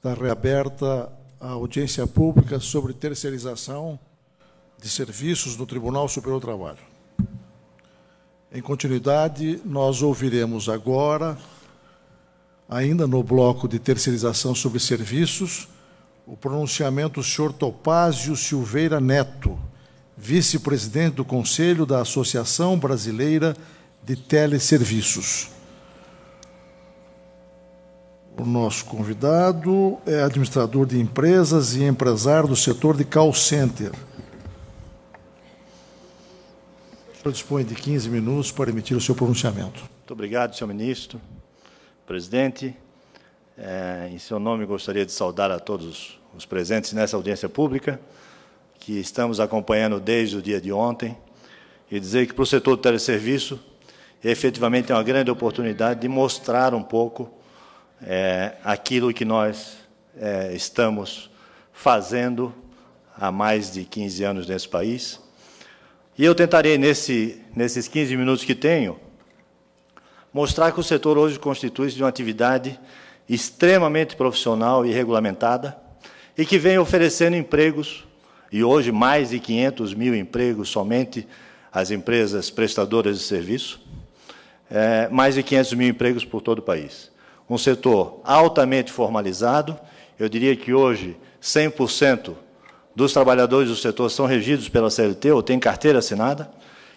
Está reaberta a audiência pública sobre terceirização de serviços no Tribunal Superior do Trabalho. Em continuidade, nós ouviremos agora, ainda no bloco de terceirização sobre serviços, o pronunciamento do senhor Topázio Silveira Neto, vice-presidente do Conselho da Associação Brasileira de Teleserviços. O nosso convidado é administrador de empresas e empresário do setor de call center. O senhor dispõe de 15 minutos para emitir o seu pronunciamento. Muito obrigado, senhor ministro, presidente. Em seu nome, gostaria de saudar a todos os presentes nessa audiência pública, que estamos acompanhando desde o dia de ontem, e dizer que, para o setor do teleserviço, efetivamente é uma grande oportunidade de mostrar um pouco aquilo que nós estamos fazendo há mais de 15 anos nesse país. E eu tentarei, nesses 15 minutos que tenho, mostrar que o setor hoje constitui-se de uma atividade extremamente profissional e regulamentada e que vem oferecendo empregos, e hoje mais de 500 mil empregos somente às empresas prestadoras de serviço, mais de 500 mil empregos por todo o país. Um setor altamente formalizado, eu diria que hoje 100% dos trabalhadores do setor são regidos pela CLT ou têm carteira assinada,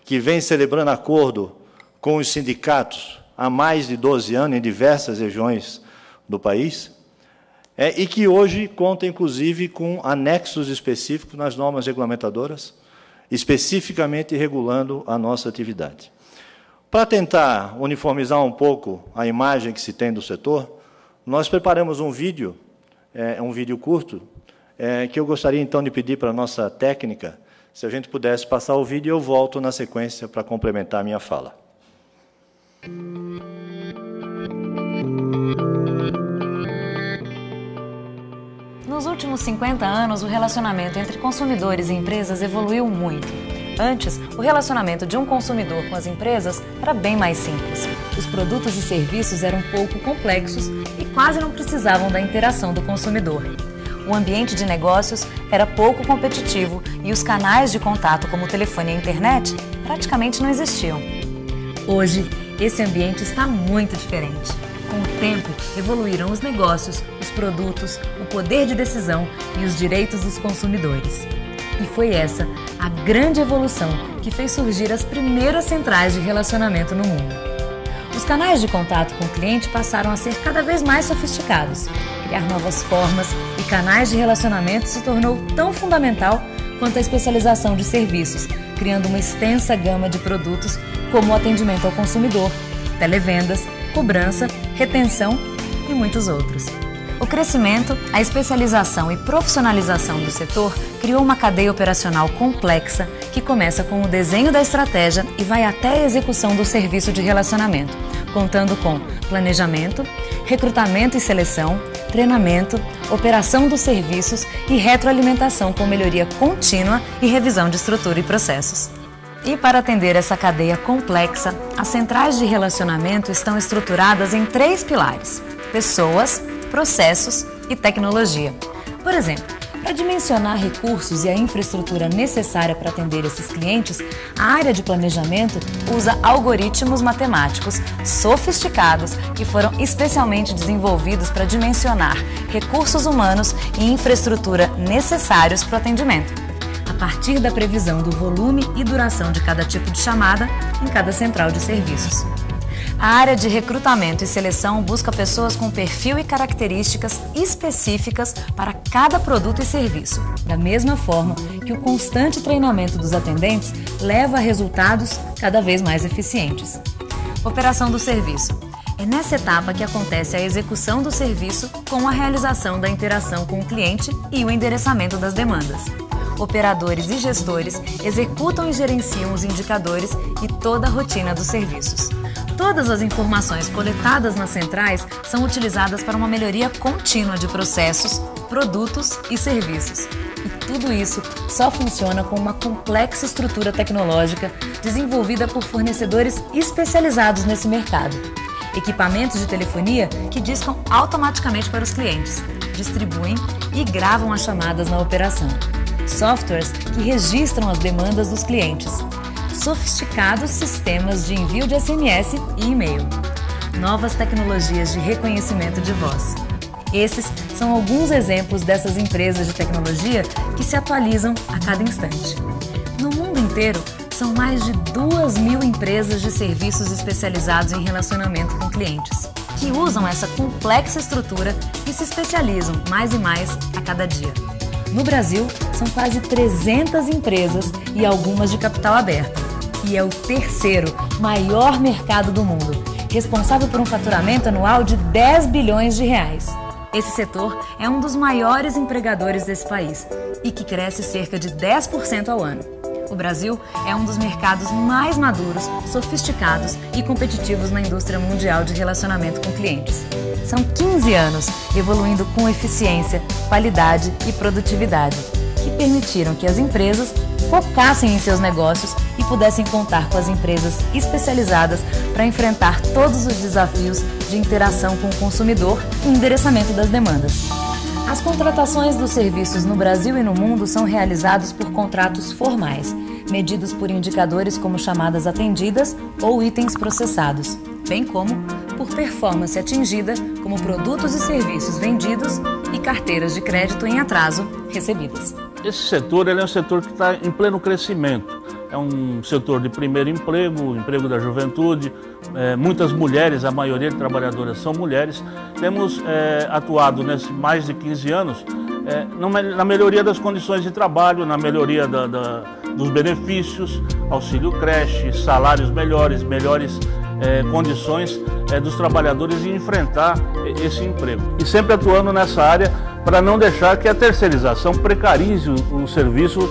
que vem celebrando acordo com os sindicatos há mais de 12 anos, em diversas regiões do país, e que hoje conta, inclusive, com anexos específicos nas normas regulamentadoras, especificamente regulando a nossa atividade. Para tentar uniformizar um pouco a imagem que se tem do setor, nós preparamos um vídeo curto, que eu gostaria, então, de pedir para a nossa técnica, se a gente pudesse passar o vídeo, eu volto na sequência para complementar a minha fala. Nos últimos 50 anos, o relacionamento entre consumidores e empresas evoluiu muito. Antes, o relacionamento de um consumidor com as empresas era bem mais simples. Os produtos e serviços eram pouco complexos e quase não precisavam da interação do consumidor. O ambiente de negócios era pouco competitivo e os canais de contato, como o telefone e a internet, praticamente não existiam. Hoje, esse ambiente está muito diferente. Com o tempo, evoluíram os negócios, os produtos, o poder de decisão e os direitos dos consumidores. E foi essa a grande evolução que fez surgir as primeiras centrais de relacionamento no mundo. Os canais de contato com o cliente passaram a ser cada vez mais sofisticados. Criar novas formas e canais de relacionamento se tornou tão fundamental quanto a especialização de serviços, criando uma extensa gama de produtos como o atendimento ao consumidor, televendas, cobrança, retenção e muitos outros. O crescimento, a especialização e profissionalização do setor criou uma cadeia operacional complexa que começa com o desenho da estratégia e vai até a execução do serviço de relacionamento, contando com planejamento, recrutamento e seleção, treinamento, operação dos serviços e retroalimentação com melhoria contínua e revisão de estrutura e processos. E para atender essa cadeia complexa, as centrais de relacionamento estão estruturadas em 3 pilares: pessoas, processos e tecnologia. Por exemplo, para dimensionar recursos e a infraestrutura necessária para atender esses clientes, a área de planejamento usa algoritmos matemáticos sofisticados que foram especialmente desenvolvidos para dimensionar recursos humanos e infraestrutura necessários para o atendimento, a partir da previsão do volume e duração de cada tipo de chamada em cada central de serviços. A área de recrutamento e seleção busca pessoas com perfil e características específicas para cada produto e serviço, da mesma forma que o constante treinamento dos atendentes leva a resultados cada vez mais eficientes. Operação do serviço. É nessa etapa que acontece a execução do serviço com a realização da interação com o cliente e o endereçamento das demandas. Operadores e gestores executam e gerenciam os indicadores e toda a rotina dos serviços. Todas as informações coletadas nas centrais são utilizadas para uma melhoria contínua de processos, produtos e serviços. E tudo isso só funciona com uma complexa estrutura tecnológica desenvolvida por fornecedores especializados nesse mercado. Equipamentos de telefonia que discam automaticamente para os clientes, distribuem e gravam as chamadas na operação. Softwares que registram as demandas dos clientes. Sofisticados sistemas de envio de SMS e e-mail. Novas tecnologias de reconhecimento de voz. Esses são alguns exemplos dessas empresas de tecnologia que se atualizam a cada instante. No mundo inteiro, são mais de 2.000 empresas de serviços especializados em relacionamento com clientes, que usam essa complexa estrutura e se especializam mais e mais a cada dia. No Brasil, são quase 300 empresas e algumas de capital aberta. E é o terceiro maior mercado do mundo, responsável por um faturamento anual de 10 bilhões de reais. Esse setor é um dos maiores empregadores desse país e que cresce cerca de 10% ao ano. O Brasil é um dos mercados mais maduros, sofisticados e competitivos na indústria mundial de relacionamento com clientes. São 15 anos evoluindo com eficiência, qualidade e produtividade, que permitiram que as empresas focassem em seus negócios e pudessem contar com as empresas especializadas para enfrentar todos os desafios de interação com o consumidor e endereçamento das demandas. As contratações dos serviços no Brasil e no mundo são realizadas por contratos formais, medidos por indicadores como chamadas atendidas ou itens processados, bem como por performance atingida, como produtos e serviços vendidos e carteiras de crédito em atraso recebidas. Esse setor é um setor que está em pleno crescimento. É um setor de primeiro emprego, emprego da juventude, muitas mulheres, a maioria de trabalhadoras são mulheres. Temos atuado nesse mais de 15 anos na melhoria das condições de trabalho, na melhoria dos benefícios, auxílio creche, salários melhores condições dos trabalhadores e enfrentar esse emprego. E sempre atuando nessa área para não deixar que a terceirização precarize o serviço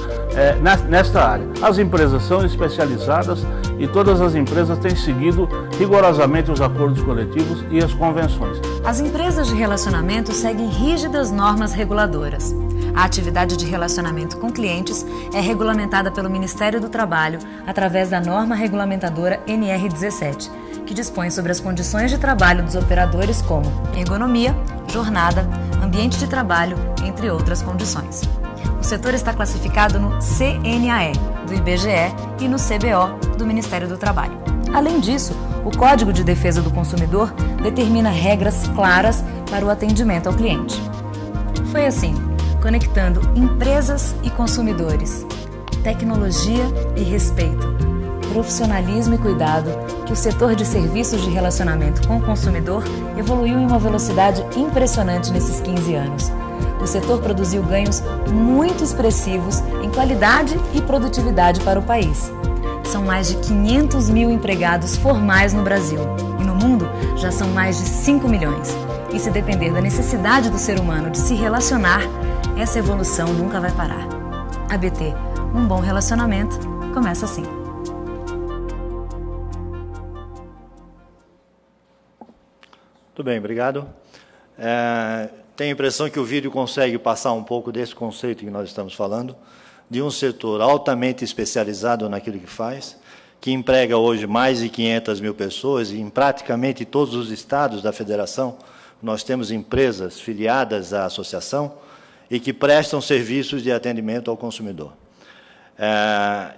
nesta área. As empresas são especializadas e todas as empresas têm seguido rigorosamente os acordos coletivos e as convenções. As empresas de relacionamento seguem rígidas normas reguladoras. A atividade de relacionamento com clientes é regulamentada pelo Ministério do Trabalho através da norma regulamentadora NR17, que dispõe sobre as condições de trabalho dos operadores como ergonomia, jornada, ambiente de trabalho, entre outras condições. O setor está classificado no CNAE, do IBGE, e no CBO, do Ministério do Trabalho. Além disso, o Código de Defesa do Consumidor determina regras claras para o atendimento ao cliente. Foi assim, conectando empresas e consumidores, tecnologia e respeito, profissionalismo e cuidado, que o setor de serviços de relacionamento com o consumidor evoluiu em uma velocidade impressionante nesses 15 anos. O setor produziu ganhos muito expressivos em qualidade e produtividade para o país. São mais de 500.000 empregados formais no Brasil e no mundo já são mais de 5 milhões. E se depender da necessidade do ser humano de se relacionar, essa evolução nunca vai parar. ABT, um bom relacionamento, começa assim. Muito bem, obrigado. Tenho a impressão que o vídeo consegue passar um pouco desse conceito que nós estamos falando, de um setor altamente especializado naquilo que faz, que emprega hoje mais de 500.000 pessoas, e em praticamente todos os estados da federação nós temos empresas filiadas à associação e que prestam serviços de atendimento ao consumidor.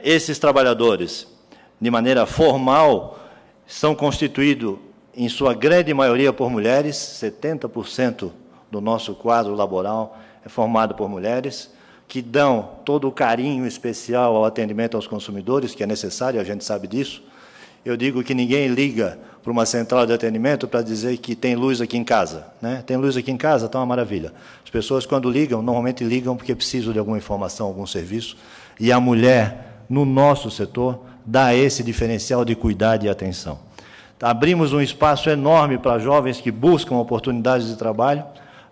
Esses trabalhadores, de maneira formal, são constituídos, em sua grande maioria, por mulheres. 70% do nosso quadro laboral é formado por mulheres, que dão todo o carinho especial ao atendimento aos consumidores, que é necessário, a gente sabe disso. Eu digo que ninguém liga para uma central de atendimento para dizer que tem luz aqui em casa, né? Tem luz aqui em casa, tá uma maravilha. As pessoas, quando ligam, normalmente ligam porque precisam de alguma informação, algum serviço, e a mulher, no nosso setor, dá esse diferencial de cuidado e atenção. Abrimos um espaço enorme para jovens que buscam oportunidades de trabalho,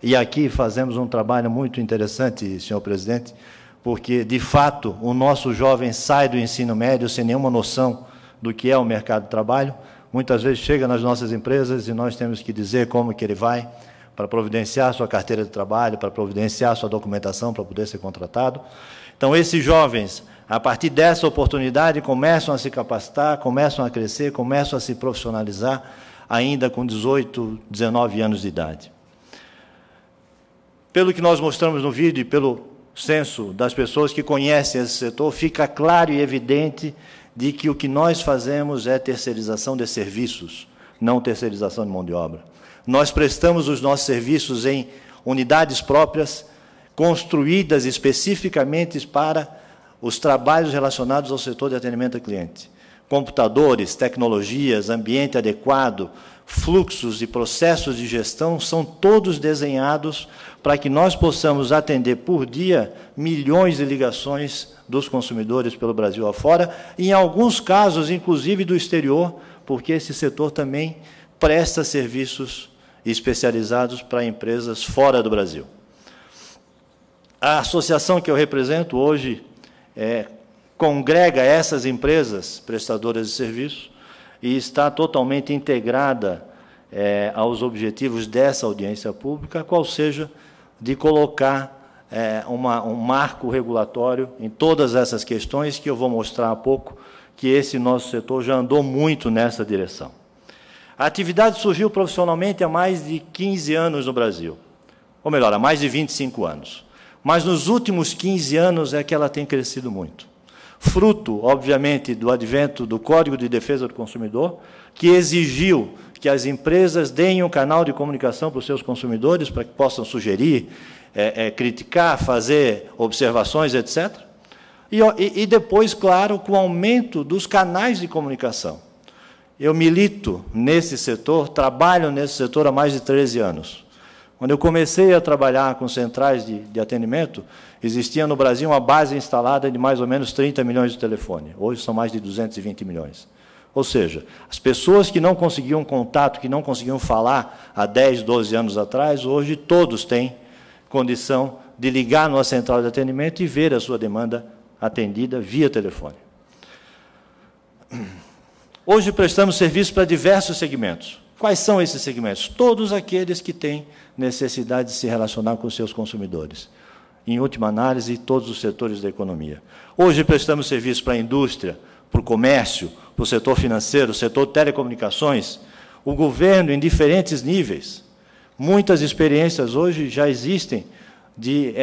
e aqui fazemos um trabalho muito interessante, senhor presidente, porque, de fato, o nosso jovem sai do ensino médio sem nenhuma noção do que é o mercado de trabalho. Muitas vezes chega nas nossas empresas e nós temos que dizer como que ele vai para providenciar sua carteira de trabalho, para providenciar sua documentação para poder ser contratado. Então, esses jovens, a partir dessa oportunidade, começam a se capacitar, começam a crescer, começam a se profissionalizar ainda com 18, 19 anos de idade. Pelo que nós mostramos no vídeo e pelo censo das pessoas que conhecem esse setor, fica claro e evidente de que o que nós fazemos é terceirização de serviços, não terceirização de mão de obra. Nós prestamos os nossos serviços em unidades próprias, construídas especificamente para os trabalhos relacionados ao setor de atendimento ao cliente. Computadores, tecnologias, ambiente adequado, fluxos e processos de gestão são todos desenhados para que nós possamos atender por dia milhões de ligações dos consumidores pelo Brasil afora, e em alguns casos, inclusive do exterior, porque esse setor também presta serviços especializados para empresas fora do Brasil. A associação que eu represento hoje congrega essas empresas prestadoras de serviço e está totalmente integrada aos objetivos dessa audiência pública, qual seja de colocar um marco regulatório em todas essas questões que eu vou mostrar há pouco, que esse nosso setor já andou muito nessa direção. A atividade surgiu profissionalmente há mais de 15 anos no Brasil, ou melhor, há mais de 25 anos. Mas nos últimos 15 anos é que ela tem crescido muito. Fruto, obviamente, do advento do Código de Defesa do Consumidor, que exigiu que as empresas deem um canal de comunicação para os seus consumidores, para que possam sugerir, criticar, fazer observações, etc. E depois, claro, com o aumento dos canais de comunicação. Eu milito nesse setor, trabalho nesse setor há mais de 13 anos. Quando eu comecei a trabalhar com centrais de atendimento, existia no Brasil uma base instalada de mais ou menos 30 milhões de telefones. Hoje são mais de 220 milhões. Ou seja, as pessoas que não conseguiam contato, que não conseguiam falar há 10, 12 anos atrás, hoje todos têm condição de ligar numa central de atendimento e ver a sua demanda atendida via telefone. Hoje prestamos serviço para diversos segmentos. Quais são esses segmentos? Todos aqueles que têm necessidade de se relacionar com seus consumidores. Em última análise, todos os setores da economia. Hoje prestamos serviço para a indústria, para o comércio, para o setor financeiro, setor telecomunicações, o governo em diferentes níveis. Muitas experiências hoje já existem de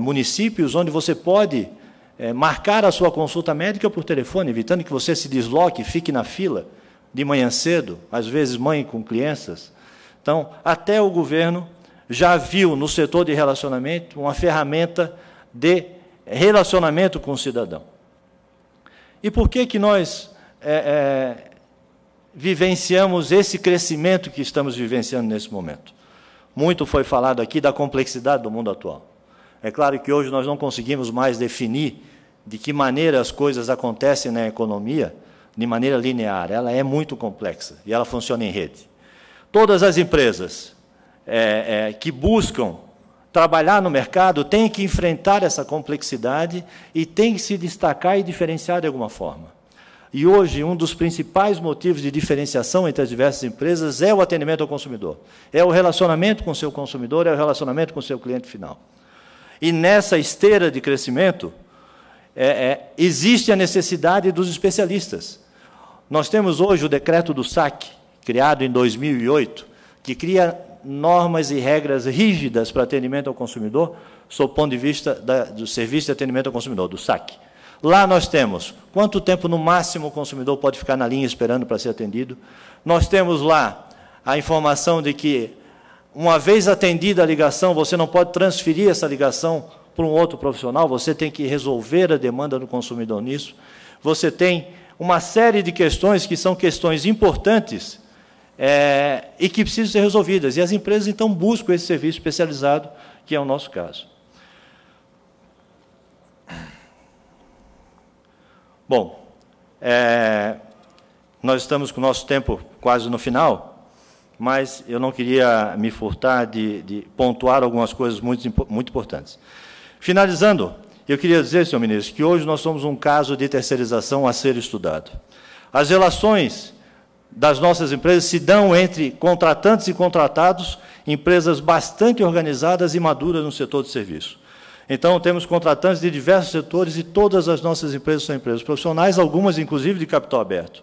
municípios onde você pode marcar a sua consulta médica por telefone, evitando que você se desloque, fique na fila. De manhã cedo, às vezes mãe com crianças. Então, até o governo já viu no setor de relacionamento uma ferramenta de relacionamento com o cidadão. E por que que nós vivenciamos esse crescimento que estamos vivenciando nesse momento? Muito foi falado aqui da complexidade do mundo atual. É claro que hoje nós não conseguimos mais definir de que maneira as coisas acontecem na economia, de maneira linear, ela é muito complexa e ela funciona em rede. Todas as empresas que buscam trabalhar no mercado têm que enfrentar essa complexidade e têm que se destacar e diferenciar de alguma forma. E hoje, um dos principais motivos de diferenciação entre as diversas empresas é o atendimento ao consumidor, é o relacionamento com o seu consumidor, é o relacionamento com o seu cliente final. E nessa esteira de crescimento, existe a necessidade dos especialistas. Nós temos hoje o decreto do SAC, criado em 2008, que cria normas e regras rígidas para atendimento ao consumidor, sob o ponto de vista do serviço de atendimento ao consumidor, do SAC. Lá nós temos quanto tempo no máximo o consumidor pode ficar na linha esperando para ser atendido. Nós temos lá a informação de que, uma vez atendida a ligação, você não pode transferir essa ligação para um outro profissional, você tem que resolver a demanda do consumidor nisso. Você tem uma série de questões que são questões importantes e que precisam ser resolvidas. E as empresas, então, buscam esse serviço especializado, que é o nosso caso. Bom, nós estamos com o nosso tempo quase no final, mas eu não queria me furtar de pontuar algumas coisas muito importantes. Finalizando, eu queria dizer, senhor ministro, que hoje nós somos um caso de terceirização a ser estudado. As relações das nossas empresas se dão entre contratantes e contratados, empresas bastante organizadas e maduras no setor de serviço. Então, temos contratantes de diversos setores e todas as nossas empresas são empresas profissionais, algumas, inclusive, de capital aberto.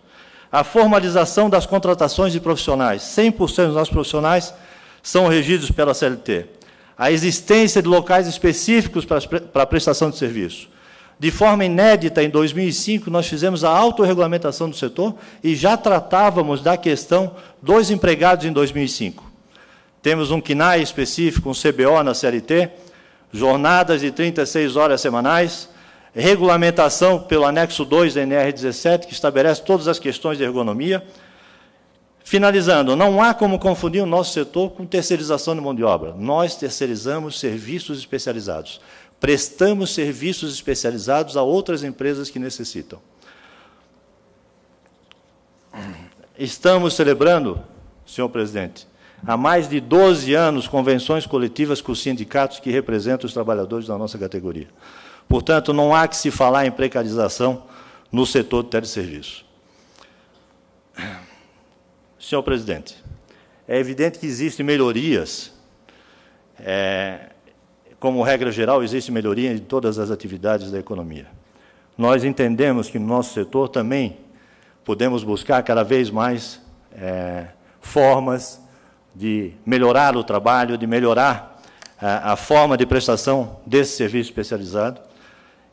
A formalização das contratações de profissionais. 100% dos nossos profissionais são regidos pela CLT. a existência de locais específicos para a prestação de serviço. De forma inédita, em 2005, nós fizemos a autorregulamentação do setor e já tratávamos da questão dos empregados em 2005. Temos um CNAE específico, um CBO na CLT, jornadas de 36 horas semanais, regulamentação pelo anexo 2 da NR17, que estabelece todas as questões de ergonomia. Finalizando, não há como confundir o nosso setor com terceirização de mão de obra. Nós terceirizamos serviços especializados. Prestamos serviços especializados a outras empresas que necessitam. Estamos celebrando, senhor presidente, há mais de 12 anos, convenções coletivas com os sindicatos que representam os trabalhadores da nossa categoria. Portanto, não há que se falar em precarização no setor de teleserviço. Senhor presidente, é evidente que existem melhorias, como regra geral, existe melhoria em todas as atividades da economia. Nós entendemos que no nosso setor também podemos buscar cada vez mais formas de melhorar o trabalho, de melhorar a forma de prestação desse serviço especializado,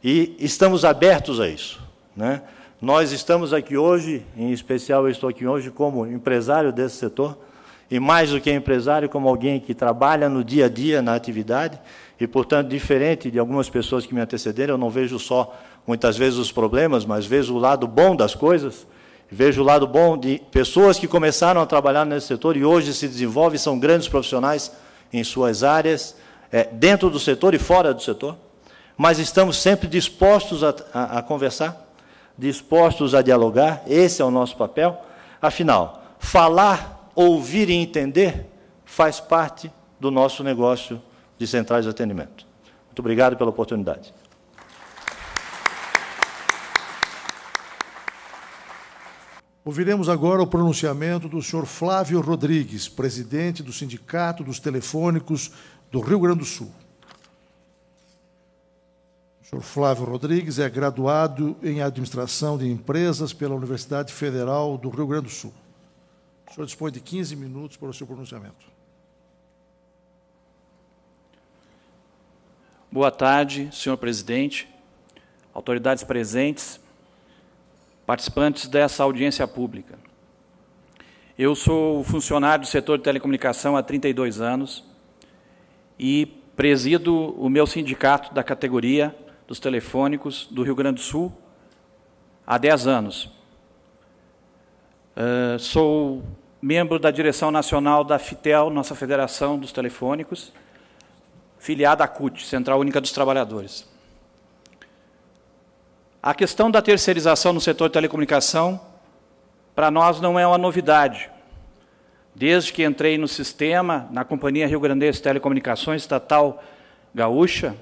e estamos abertos a isso, né? Nós estamos aqui hoje, em especial eu estou aqui hoje como empresário desse setor, e mais do que empresário, como alguém que trabalha no dia a dia, na atividade, e, portanto, diferente de algumas pessoas que me antecederam, eu não vejo só, muitas vezes, os problemas, mas vejo o lado bom das coisas, vejo o lado bom de pessoas que começaram a trabalhar nesse setor e hoje se desenvolvem, são grandes profissionais em suas áreas, dentro do setor e fora do setor, mas estamos sempre dispostos a conversar, dispostos a dialogar, esse é o nosso papel. Afinal, falar, ouvir e entender faz parte do nosso negócio de centrais de atendimento. Muito obrigado pela oportunidade. Ouviremos agora o pronunciamento do senhor Flávio Rodrigues, presidente do Sindicato dos Telefônicos do Rio Grande do Sul. O senhor Flávio Rodrigues é graduado em Administração de Empresas pela Universidade Federal do Rio Grande do Sul. O senhor dispõe de 15 minutos para o seu pronunciamento. Boa tarde, senhor presidente, autoridades presentes, participantes dessa audiência pública. Eu sou funcionário do setor de telecomunicação há 32 anos e presido o meu sindicato da categoria dos telefônicos do Rio Grande do Sul há 10 anos. Sou membro da direção nacional da FITEL, nossa Federação dos Telefônicos, filiada à CUT, Central Única dos Trabalhadores. A questão da terceirização no setor de telecomunicação, para nós, não é uma novidade. Desde que entrei no sistema, na Companhia Rio Grandense de Telecomunicações Estatal Gaúcha,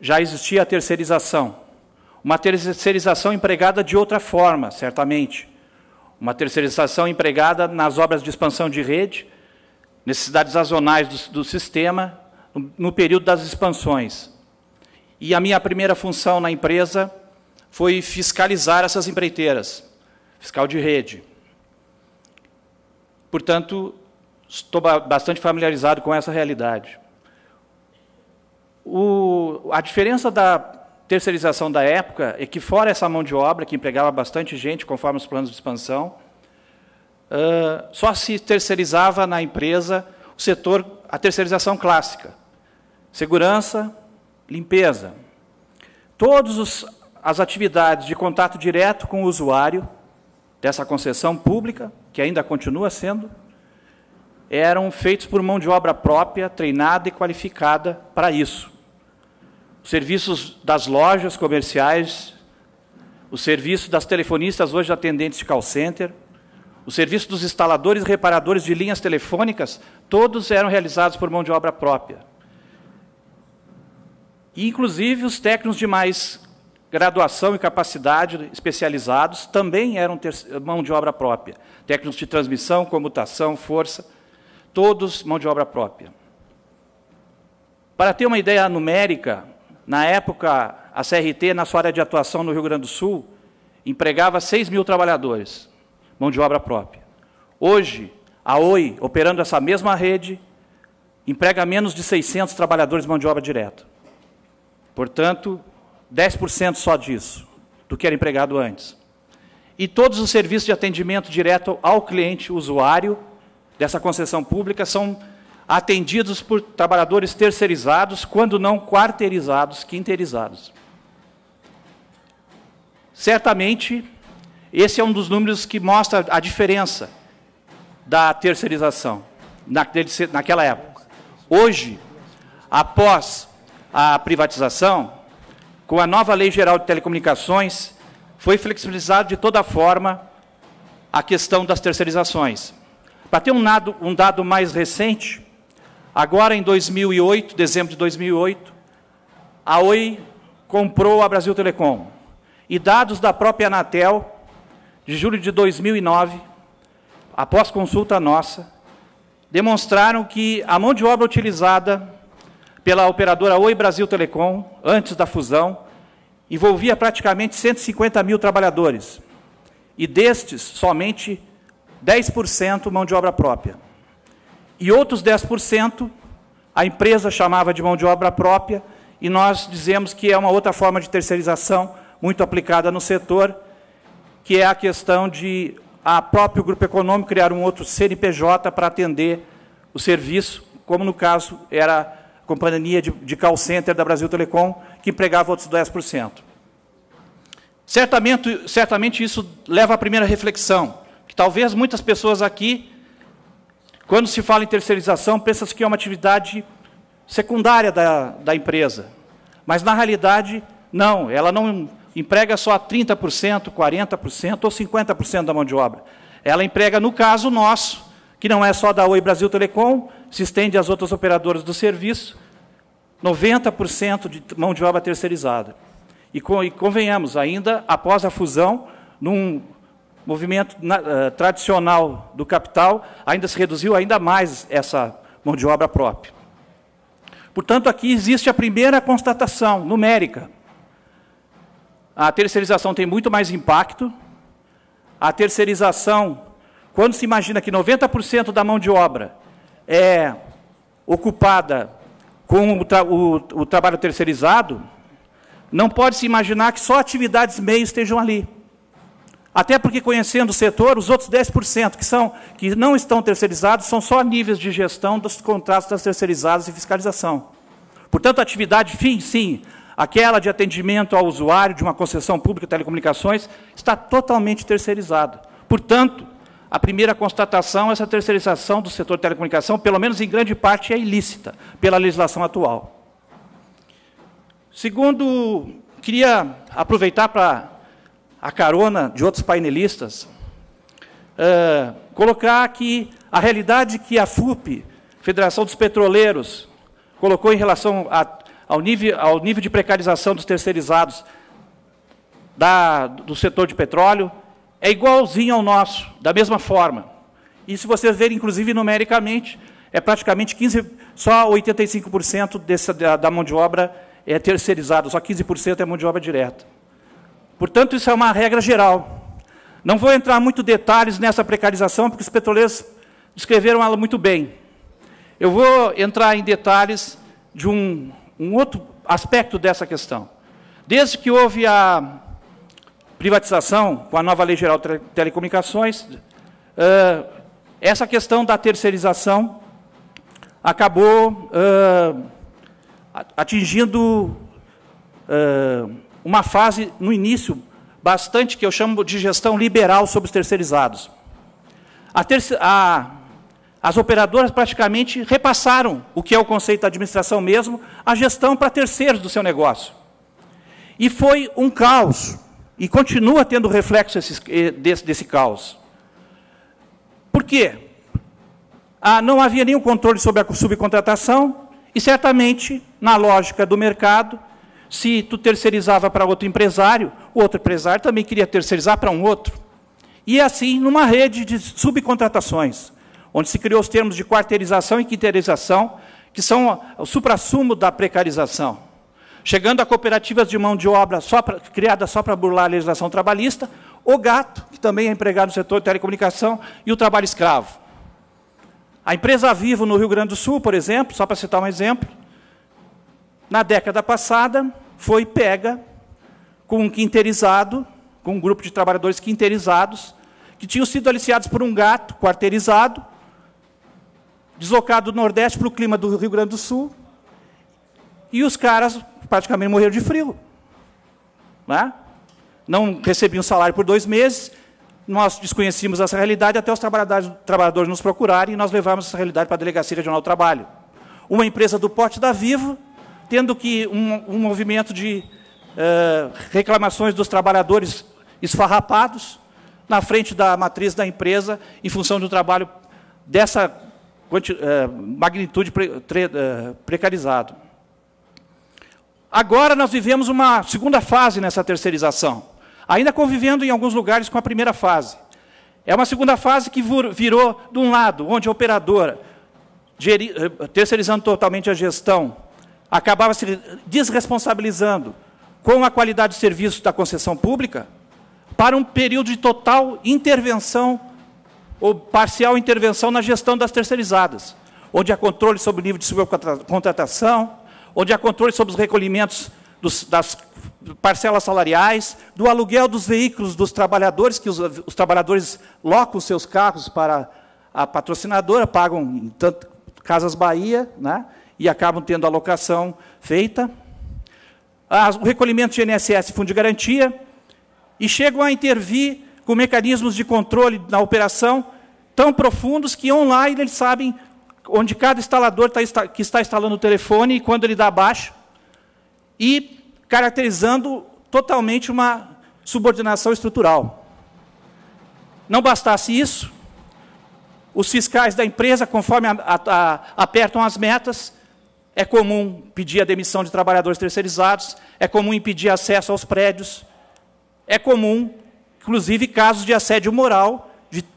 já existia a terceirização. Uma terceirização empregada de outra forma, certamente. Uma terceirização empregada nas obras de expansão de rede, necessidades sazonais do sistema, no período das expansões. E a minha primeira função na empresa foi fiscalizar essas empreiteiras, fiscal de rede. Portanto, estou bastante familiarizado com essa realidade. A diferença da terceirização da época é que, fora essa mão de obra, que empregava bastante gente, conforme os planos de expansão, só se terceirizava na empresa o setor, a terceirização clássica, segurança, limpeza. Todas as atividades de contato direto com o usuário dessa concessão pública, que ainda continua sendo, eram feitos por mão de obra própria, treinada e qualificada para isso. Os serviços das lojas comerciais, o serviço das telefonistas, hoje atendentes de call center, o serviço dos instaladores e reparadores de linhas telefônicas, todos eram realizados por mão de obra própria. E, inclusive, os técnicos de mais graduação e capacidade especializados também eram mão de obra própria. Técnicos de transmissão, comutação, força, todos mão de obra própria. Para ter uma ideia numérica, na época, a CRT, na sua área de atuação no Rio Grande do Sul, empregava 6 mil trabalhadores, mão de obra própria. Hoje, a Oi, operando essa mesma rede, emprega menos de 600 trabalhadores de mão de obra direta. Portanto, 10% só disso, do que era empregado antes. E todos os serviços de atendimento direto ao cliente usuário dessa concessão pública são atendidos por trabalhadores terceirizados, quando não quarteirizados, quinteirizados. Certamente, esse é um dos números que mostra a diferença da terceirização naquela época. Hoje, após a privatização, com a nova Lei Geral de Telecomunicações, foi flexibilizado de toda forma a questão das terceirizações. Para ter um dado mais recente, agora em 2008, dezembro de 2008, a Oi comprou a Brasil Telecom. E dados da própria Anatel, de julho de 2009, após consulta nossa, demonstraram que a mão de obra utilizada pela operadora Oi Brasil Telecom, antes da fusão, envolvia praticamente 150 mil trabalhadores. E destes, somente 10% mão de obra própria. E outros 10%, a empresa chamava de mão de obra própria, e nós dizemos que é uma outra forma de terceirização muito aplicada no setor, que é a questão de a próprio grupo econômico criar um outro CNPJ para atender o serviço, como no caso era a companhia de call center da Brasil Telecom, que empregava outros 10%. Certamente isso leva à primeira reflexão, que talvez muitas pessoas aqui, quando se fala em terceirização, pensam que é uma atividade secundária da empresa. Mas, na realidade, não. Ela não emprega só 30%, 40% ou 50% da mão de obra. Ela emprega, no caso nosso, que não é só da Oi Brasil Telecom, se estende às outras operadoras do serviço, 90% de mão de obra terceirizada. E convenhamos, ainda após a fusão, num movimento tradicional do capital, ainda se reduziu ainda mais essa mão de obra própria. Portanto, aqui existe a primeira constatação numérica. A terceirização tem muito mais impacto. A terceirização, quando se imagina que 90% da mão de obra é ocupada com o trabalho terceirizado, não pode se imaginar que só atividades meio estejam ali. Até porque, conhecendo o setor, os outros 10% que não estão terceirizados são só níveis de gestão dos contratos das terceirizadas e fiscalização. Portanto, a atividade fim, sim, aquela de atendimento ao usuário de uma concessão pública de telecomunicações, está totalmente terceirizada. Portanto, a primeira constatação, essa terceirização do setor de telecomunicação, pelo menos em grande parte, é ilícita pela legislação atual. Segundo, queria aproveitar para a carona de outros painelistas, colocar que a realidade que a FUP, Federação dos Petroleiros, colocou em relação ao nível de precarização dos terceirizados do setor de petróleo, é igualzinho ao nosso, da mesma forma. E se vocês verem, inclusive, numericamente, é praticamente 85% da mão de obra é terceirizada, só 15% é mão de obra direta. Portanto, isso é uma regra geral. Não vou entrar muito em detalhes nessa precarização, porque os petroleiros descreveram ela muito bem. Eu vou entrar em detalhes de um outro aspecto dessa questão. Desde que houve a privatização, com a nova Lei Geral de Telecomunicações, essa questão da terceirização acabou atingindo uma fase, no início, bastante, que eu chamo de gestão liberal sobre os terceirizados. As operadoras praticamente repassaram o que é o conceito da administração mesmo, a gestão para terceiros do seu negócio. E foi um caos. E continua tendo reflexo desse caos. Por quê? Não havia nenhum controle sobre a subcontratação e, certamente, na lógica do mercado, se tu terceirizava para outro empresário, o outro empresário também queria terceirizar para um outro. E, assim, numa rede de subcontratações, onde se criou os termos de quarteirização e quinteirização, que são o suprassumo da precarização. Chegando a cooperativas de mão de obra criadas só para burlar a legislação trabalhista, o GATO, que também é empregado no setor de telecomunicação, e o trabalho escravo. A empresa Vivo, no Rio Grande do Sul, por exemplo, só para citar um exemplo, na década passada foi pega com um quinteirizado, com um grupo de trabalhadores quinteirizados, que tinham sido aliciados por um gato quarteirizado, deslocado do Nordeste para o clima do Rio Grande do Sul, e os caras praticamente morreram de frio. Não recebiam salário por 2 meses, nós desconhecíamos essa realidade até os trabalhadores nos procurarem e nós levamos essa realidade para a Delegacia Regional do Trabalho. Uma empresa do porte da Vivo, tendo que um movimento de reclamações dos trabalhadores esfarrapados na frente da matriz da empresa, em função do trabalho dessa magnitude precarizado. Agora nós vivemos uma segunda fase nessa terceirização, ainda convivendo em alguns lugares com a primeira fase. É uma segunda fase que virou, de um lado, onde a operadora, terceirizando totalmente a gestão, acabava se desresponsabilizando com a qualidade de serviço da concessão pública, para um período de total intervenção ou parcial intervenção na gestão das terceirizadas, onde há controle sobre o nível de subcontratação, onde há controle sobre os recolhimentos das parcelas salariais, do aluguel dos veículos dos trabalhadores, que os trabalhadores locam os seus carros para a patrocinadora, pagam em tanto Casas Bahia, e acabam tendo a locação feita. O recolhimento de INSS, Fundo de Garantia, e chegam a intervir com mecanismos de controle na operação tão profundos que online eles sabem onde cada instalador que está instalando o telefone e quando ele dá baixo, e caracterizando totalmente uma subordinação estrutural. Não bastasse isso, os fiscais da empresa, conforme apertam as metas, é comum pedir a demissão de trabalhadores terceirizados, é comum impedir acesso aos prédios, é comum, inclusive, casos de assédio moral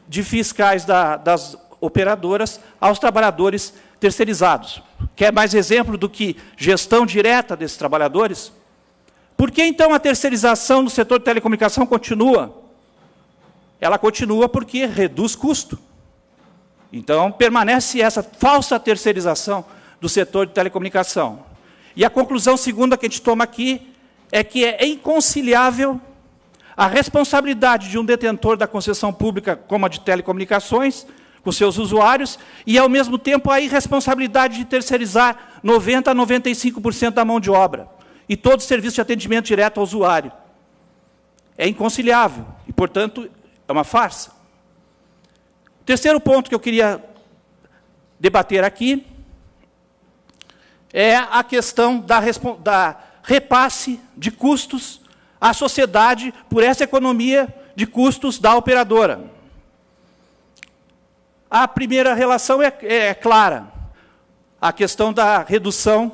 de fiscais das operadoras aos trabalhadores terceirizados. Quer mais exemplo do que gestão direta desses trabalhadores? Por que, então, a terceirização no setor de telecomunicação continua? Ela continua porque reduz custo. Então, permanece essa falsa terceirização do setor de telecomunicação. E a conclusão segunda que a gente toma aqui é que é inconciliável a responsabilidade de um detentor da concessão pública, como a de telecomunicações, com seus usuários, e, ao mesmo tempo, a irresponsabilidade de terceirizar 90% a 95% da mão de obra e todo o serviço de atendimento direto ao usuário. É inconciliável e, portanto, é uma farsa. O terceiro ponto que eu queria debater aqui é a questão da repasse de custos à sociedade por essa economia de custos da operadora. A primeira relação é clara, a questão da redução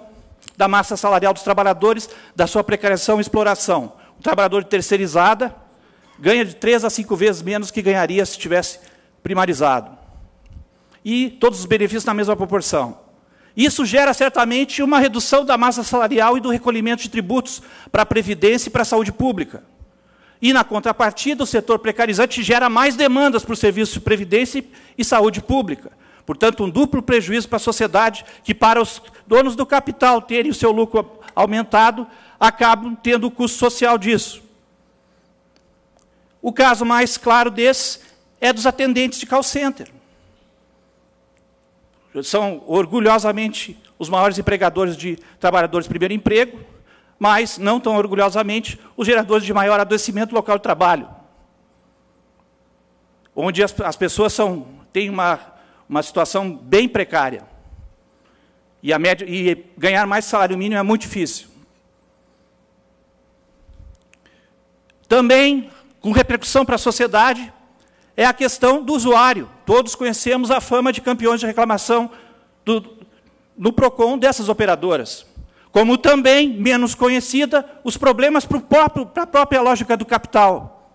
da massa salarial dos trabalhadores, da sua precarização e exploração. O trabalhador terceirizado ganha de 3 a 5 vezes menos que ganharia se tivesse primarizado. E todos os benefícios na mesma proporção. Isso gera, certamente, uma redução da massa salarial e do recolhimento de tributos para a Previdência e para a Saúde Pública. E, na contrapartida, o setor precarizante gera mais demandas para o serviço de Previdência e Saúde Pública. Portanto, um duplo prejuízo para a sociedade, que, para os donos do capital terem o seu lucro aumentado, acabam tendo o custo social disso. O caso mais claro desse é dos atendentes de call center. São, orgulhosamente, os maiores empregadores de trabalhadores de primeiro emprego, mas, não tão orgulhosamente, os geradores de maior adoecimento local de trabalho, onde as pessoas têm uma situação bem precária. E, ganhar mais salário mínimo é muito difícil. Também, com repercussão para a sociedade, é a questão do usuário. Todos conhecemos a fama de campeões de reclamação no PROCON dessas operadoras. Como também, menos conhecida, os problemas para a própria lógica do capital.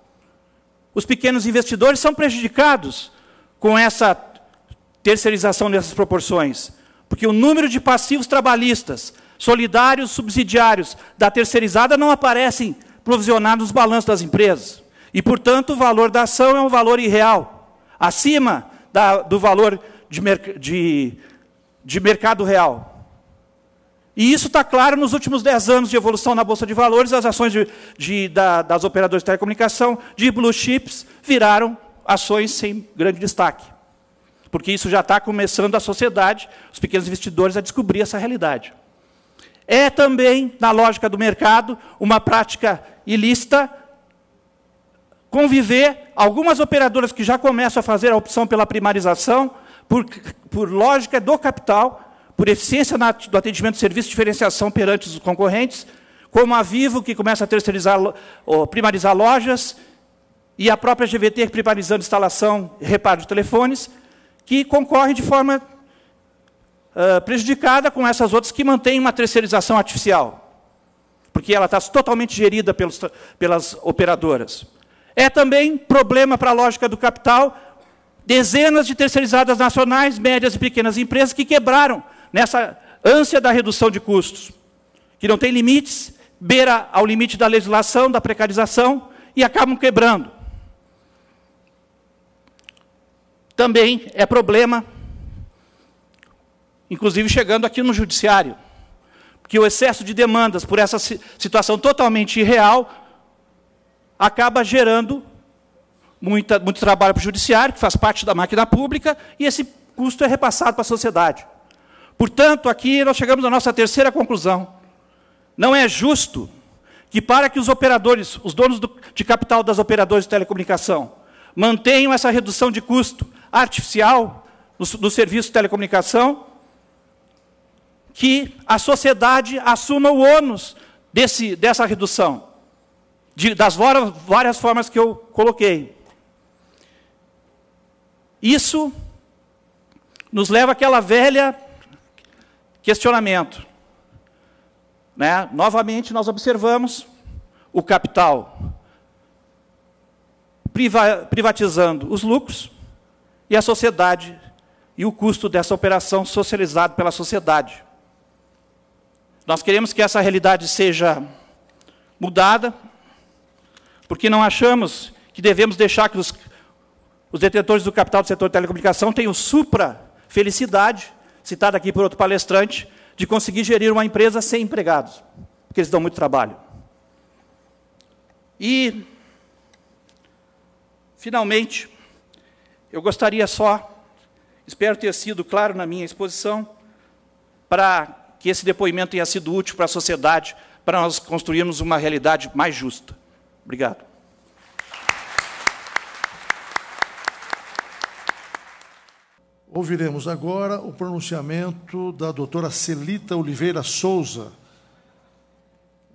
Os pequenos investidores são prejudicados com essa terceirização dessas proporções, porque o número de passivos trabalhistas, solidários, subsidiários da terceirizada não aparecem provisionados nos balanços das empresas. E, portanto, o valor da ação é um valor irreal, acima do valor de mercado real. E isso está claro nos últimos 10 anos de evolução na Bolsa de Valores, as ações das operadoras de telecomunicação, de blue chips, viraram ações sem grande destaque. Porque isso já está começando a sociedade, os pequenos investidores, a descobrir essa realidade. É também, na lógica do mercado, uma prática ilícita conviver algumas operadoras que já começam a fazer a opção pela primarização, por lógica do capital, por eficiência do atendimento de serviço de diferenciação perante os concorrentes, como a Vivo, que começa a terceirizar, ou primarizar lojas, e a própria GVT, primarizando instalação e reparo de telefones, que concorre de forma prejudicada com essas outras que mantêm uma terceirização artificial, porque ela está totalmente gerida pelas operadoras. É também problema para a lógica do capital, dezenas de terceirizadas nacionais, médias e pequenas empresas que quebraram nessa ânsia da redução de custos, que não tem limites, beira ao limite da legislação, da precarização, e acabam quebrando. Também é problema, inclusive chegando aqui no judiciário, que o excesso de demandas por essa situação totalmente irreal acaba gerando muito trabalho para o judiciário, que faz parte da máquina pública, e esse custo é repassado para a sociedade. Portanto, aqui nós chegamos à nossa terceira conclusão. Não é justo que, para que os operadores, os donos de capital das operadoras de telecomunicação, mantenham essa redução de custo artificial do serviço de telecomunicação, que a sociedade assuma o ônus dessa redução, das várias formas que eu coloquei. Isso nos leva àquela velha questionamento. Né? Novamente, nós observamos o capital privatizando os lucros e a sociedade e o custo dessa operação socializado pela sociedade. Nós queremos que essa realidade seja mudada, porque não achamos que devemos deixar que os detentores do capital do setor de telecomunicação tenham supra-felicidade, citado aqui por outro palestrante, de conseguir gerir uma empresa sem empregados, porque eles dão muito trabalho. E, finalmente, eu gostaria só, espero ter sido claro na minha exposição, para que esse depoimento tenha sido útil para a sociedade, para nós construirmos uma realidade mais justa. Obrigado. Ouviremos agora o pronunciamento da doutora Celita Oliveira Souza,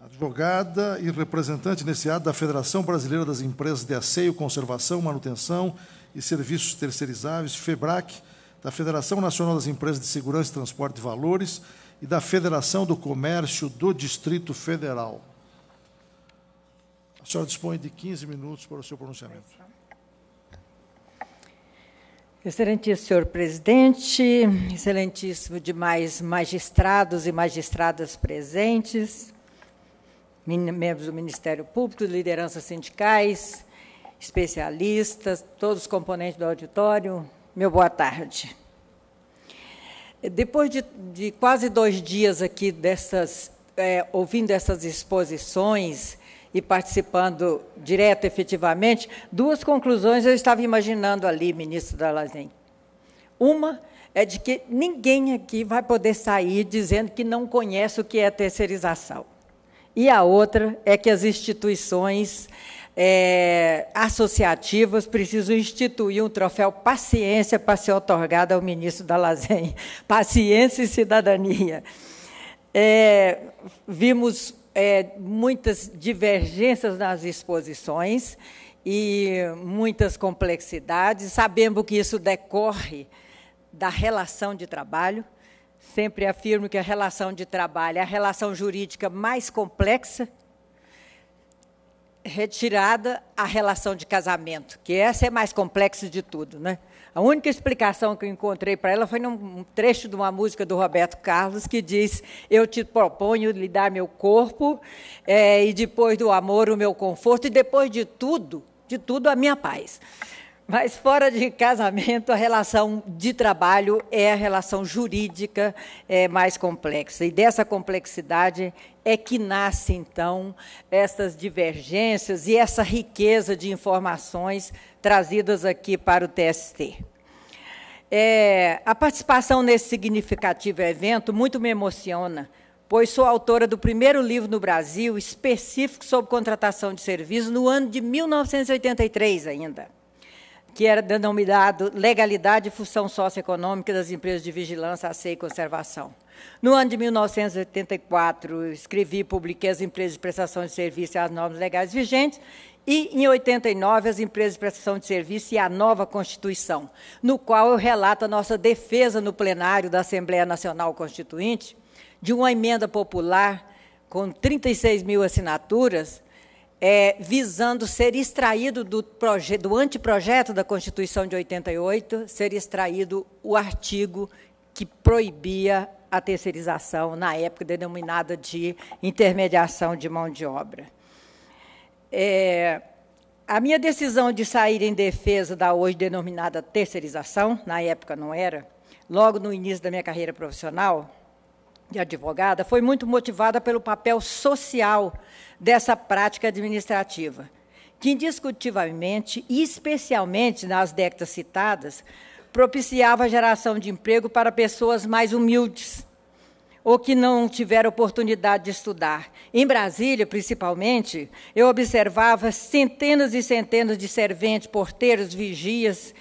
advogada e representante nesse ato da Federação Brasileira das Empresas de Asseio, Conservação, Manutenção e Serviços Terceirizáveis, FEBRAC, da Federação Nacional das Empresas de Segurança e Transporte de Valores e da Federação do Comércio do Distrito Federal. A senhora dispõe de 15 minutos para o seu pronunciamento. Excelentíssimo senhor presidente, excelentíssimo demais magistrados e magistradas presentes, membros do Ministério Público, lideranças sindicais, especialistas, todos os componentes do auditório, meu boa tarde. Depois de quase 2 dias aqui ouvindo essas exposições e participando direto, efetivamente, 2 conclusões eu estava imaginando ali, ministro Dallazen. Uma é de que ninguém aqui vai poder sair dizendo que não conhece o que é terceirização. E a outra é que as instituições associativas precisam instituir um troféu paciência para ser otorgado ao ministro Dallazen. Paciência e cidadania. Vimos muitas divergências nas exposições e muitas complexidades. Sabemos que isso decorre da relação de trabalho. Sempre afirmo que a relação de trabalho é a relação jurídica mais complexa, retirada a relação de casamento, que essa é mais complexa de tudo, né? A única explicação que eu encontrei para ela foi num trecho de uma música do Roberto Carlos, que diz, eu te proponho lhe dar meu corpo, e depois do amor o meu conforto, e depois de tudo, a minha paz. Mas fora de casamento, a relação de trabalho é a relação jurídica mais complexa. E dessa complexidade é que nasce, então, essas divergências e essa riqueza de informações trazidas aqui para o TST. A participação nesse significativo evento muito me emociona, pois sou autora do primeiro livro no Brasil específico sobre contratação de serviços no ano de 1983 ainda, que era denominado Legalidade e Função Socioeconômica das Empresas de Vigilância, Asseio e Conservação. No ano de 1984, escrevi e publiquei as Empresas de Prestação de Serviço e as Normas Legais Vigentes, e, em 89, as Empresas de Prestação de Serviço e a nova Constituição, no qual eu relato a nossa defesa no plenário da Assembleia Nacional Constituinte de uma emenda popular com 36 mil assinaturas, visando ser extraído do anteprojeto da Constituição de 88, ser extraído o artigo que proibia a terceirização, na época denominada de intermediação de mão de obra. A minha decisão de sair em defesa da hoje denominada terceirização, na época não era, logo no início da minha carreira profissional de advogada, foi muito motivada pelo papel social dessa prática administrativa, que indiscutivelmente, e especialmente nas décadas citadas, propiciava a geração de emprego para pessoas mais humildes ou que não tiveram oportunidade de estudar. Em Brasília, principalmente, eu observava centenas e centenas de serventes, porteiros, vigias,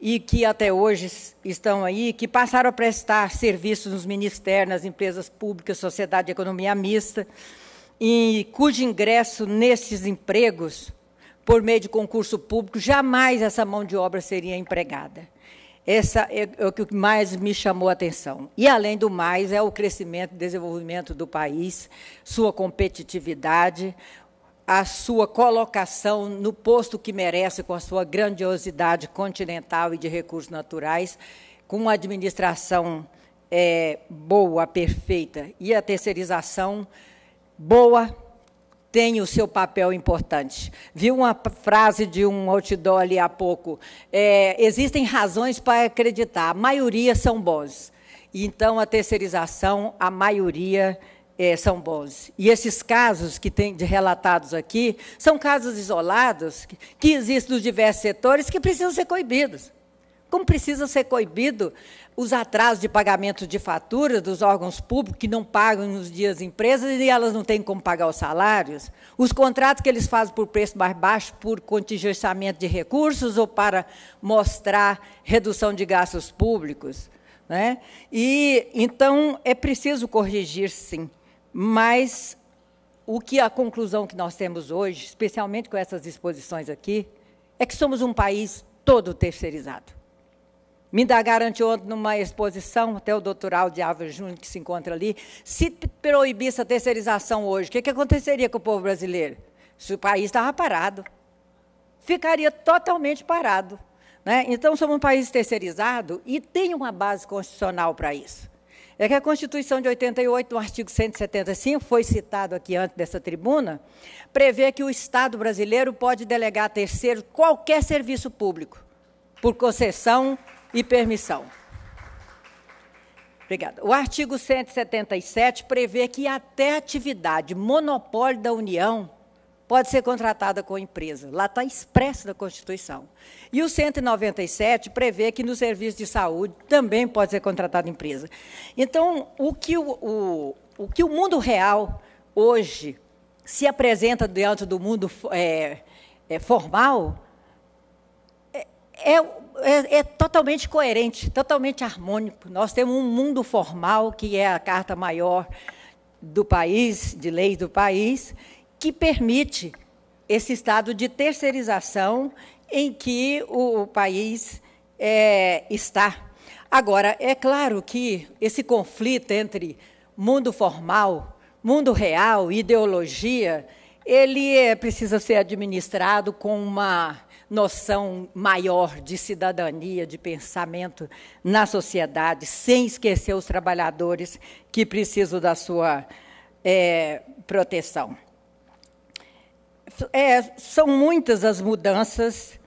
e que até hoje estão aí, que passaram a prestar serviços nos ministérios, nas empresas públicas, sociedade de economia mista, e cujo ingresso nesses empregos, por meio de concurso público, jamais essa mão de obra seria empregada. Essa é o que mais me chamou a atenção. E, além do mais, é o crescimento e desenvolvimento do país, sua competitividade, a sua colocação no posto que merece com a sua grandiosidade continental e de recursos naturais, com uma administração boa, perfeita, e a terceirização boa tem o seu papel importante. Vi uma frase de um outdoor ali há pouco, existem razões para acreditar, a maioria são bons. Então, a terceirização, a maioria são bons. E esses casos que tem de relatados aqui são casos isolados que existem nos diversos setores que precisam ser coibidos. Como precisam ser coibidos os atrasos de pagamento de faturas dos órgãos públicos que não pagam nos dias as empresas e elas não têm como pagar os salários, os contratos que eles fazem por preço mais baixo por contingenciamento de recursos ou para mostrar redução de gastos públicos, né? E então é preciso corrigir, sim, mas a conclusão que nós temos hoje, especialmente com essas exposições aqui, é que somos um país todo terceirizado. Me indagaram anteontem numa exposição, até o doutoral de Álvaro Júnior, que se encontra ali, se proibisse a terceirização hoje, o que aconteceria com o povo brasileiro? Se o país estava parado, ficaria totalmente parado, né? Então, somos um país terceirizado e tem uma base constitucional para isso. É que a Constituição de 88, no artigo 175, foi citado aqui antes dessa tribuna, prevê que o Estado brasileiro pode delegar a terceiro qualquer serviço público, por concessão e permissão. Obrigada. O artigo 177 prevê que até atividade monopólio da União pode ser contratada com empresa. Lá está expresso na Constituição. E o 197 prevê que no serviço de saúde também pode ser contratada empresa. Então, o que o mundo real hoje se apresenta diante do mundo formal é totalmente coerente, totalmente harmônico. Nós temos um mundo formal, que é a carta maior do país, de leis do país, que permite esse estado de terceirização em que o país está. Agora, é claro que esse conflito entre mundo formal, mundo real, ideologia, ele precisa ser administrado com uma noção maior de cidadania, de pensamento na sociedade, sem esquecer os trabalhadores que precisam da sua proteção. São muitas as mudanças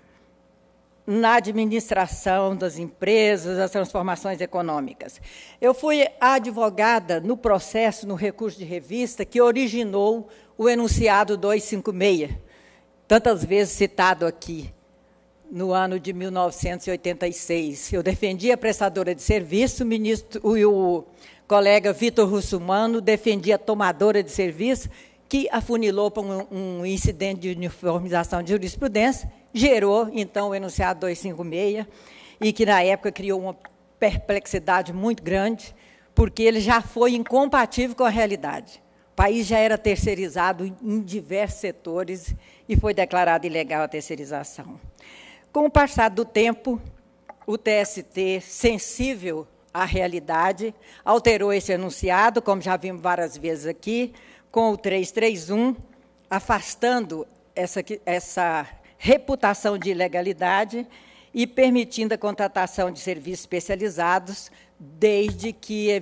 na administração das empresas, as transformações econômicas. Eu fui advogada no processo, no recurso de revista, que originou o enunciado 256, tantas vezes citado aqui, no ano de 1986. Eu defendi a prestadora de serviço, o colega Vitor Russumano defendia a tomadora de serviço, que afunilou para um incidente de uniformização de jurisprudência, gerou, então, o enunciado 256, e que, na época, criou uma perplexidade muito grande, porque ele já foi incompatível com a realidade. O país já era terceirizado em diversos setores e foi declarada ilegal a terceirização. Com o passar do tempo, o TST, sensível à realidade, alterou esse enunciado, como já vimos várias vezes aqui, com o 331, afastando essa reputação de ilegalidade e permitindo a contratação de serviços especializados, desde que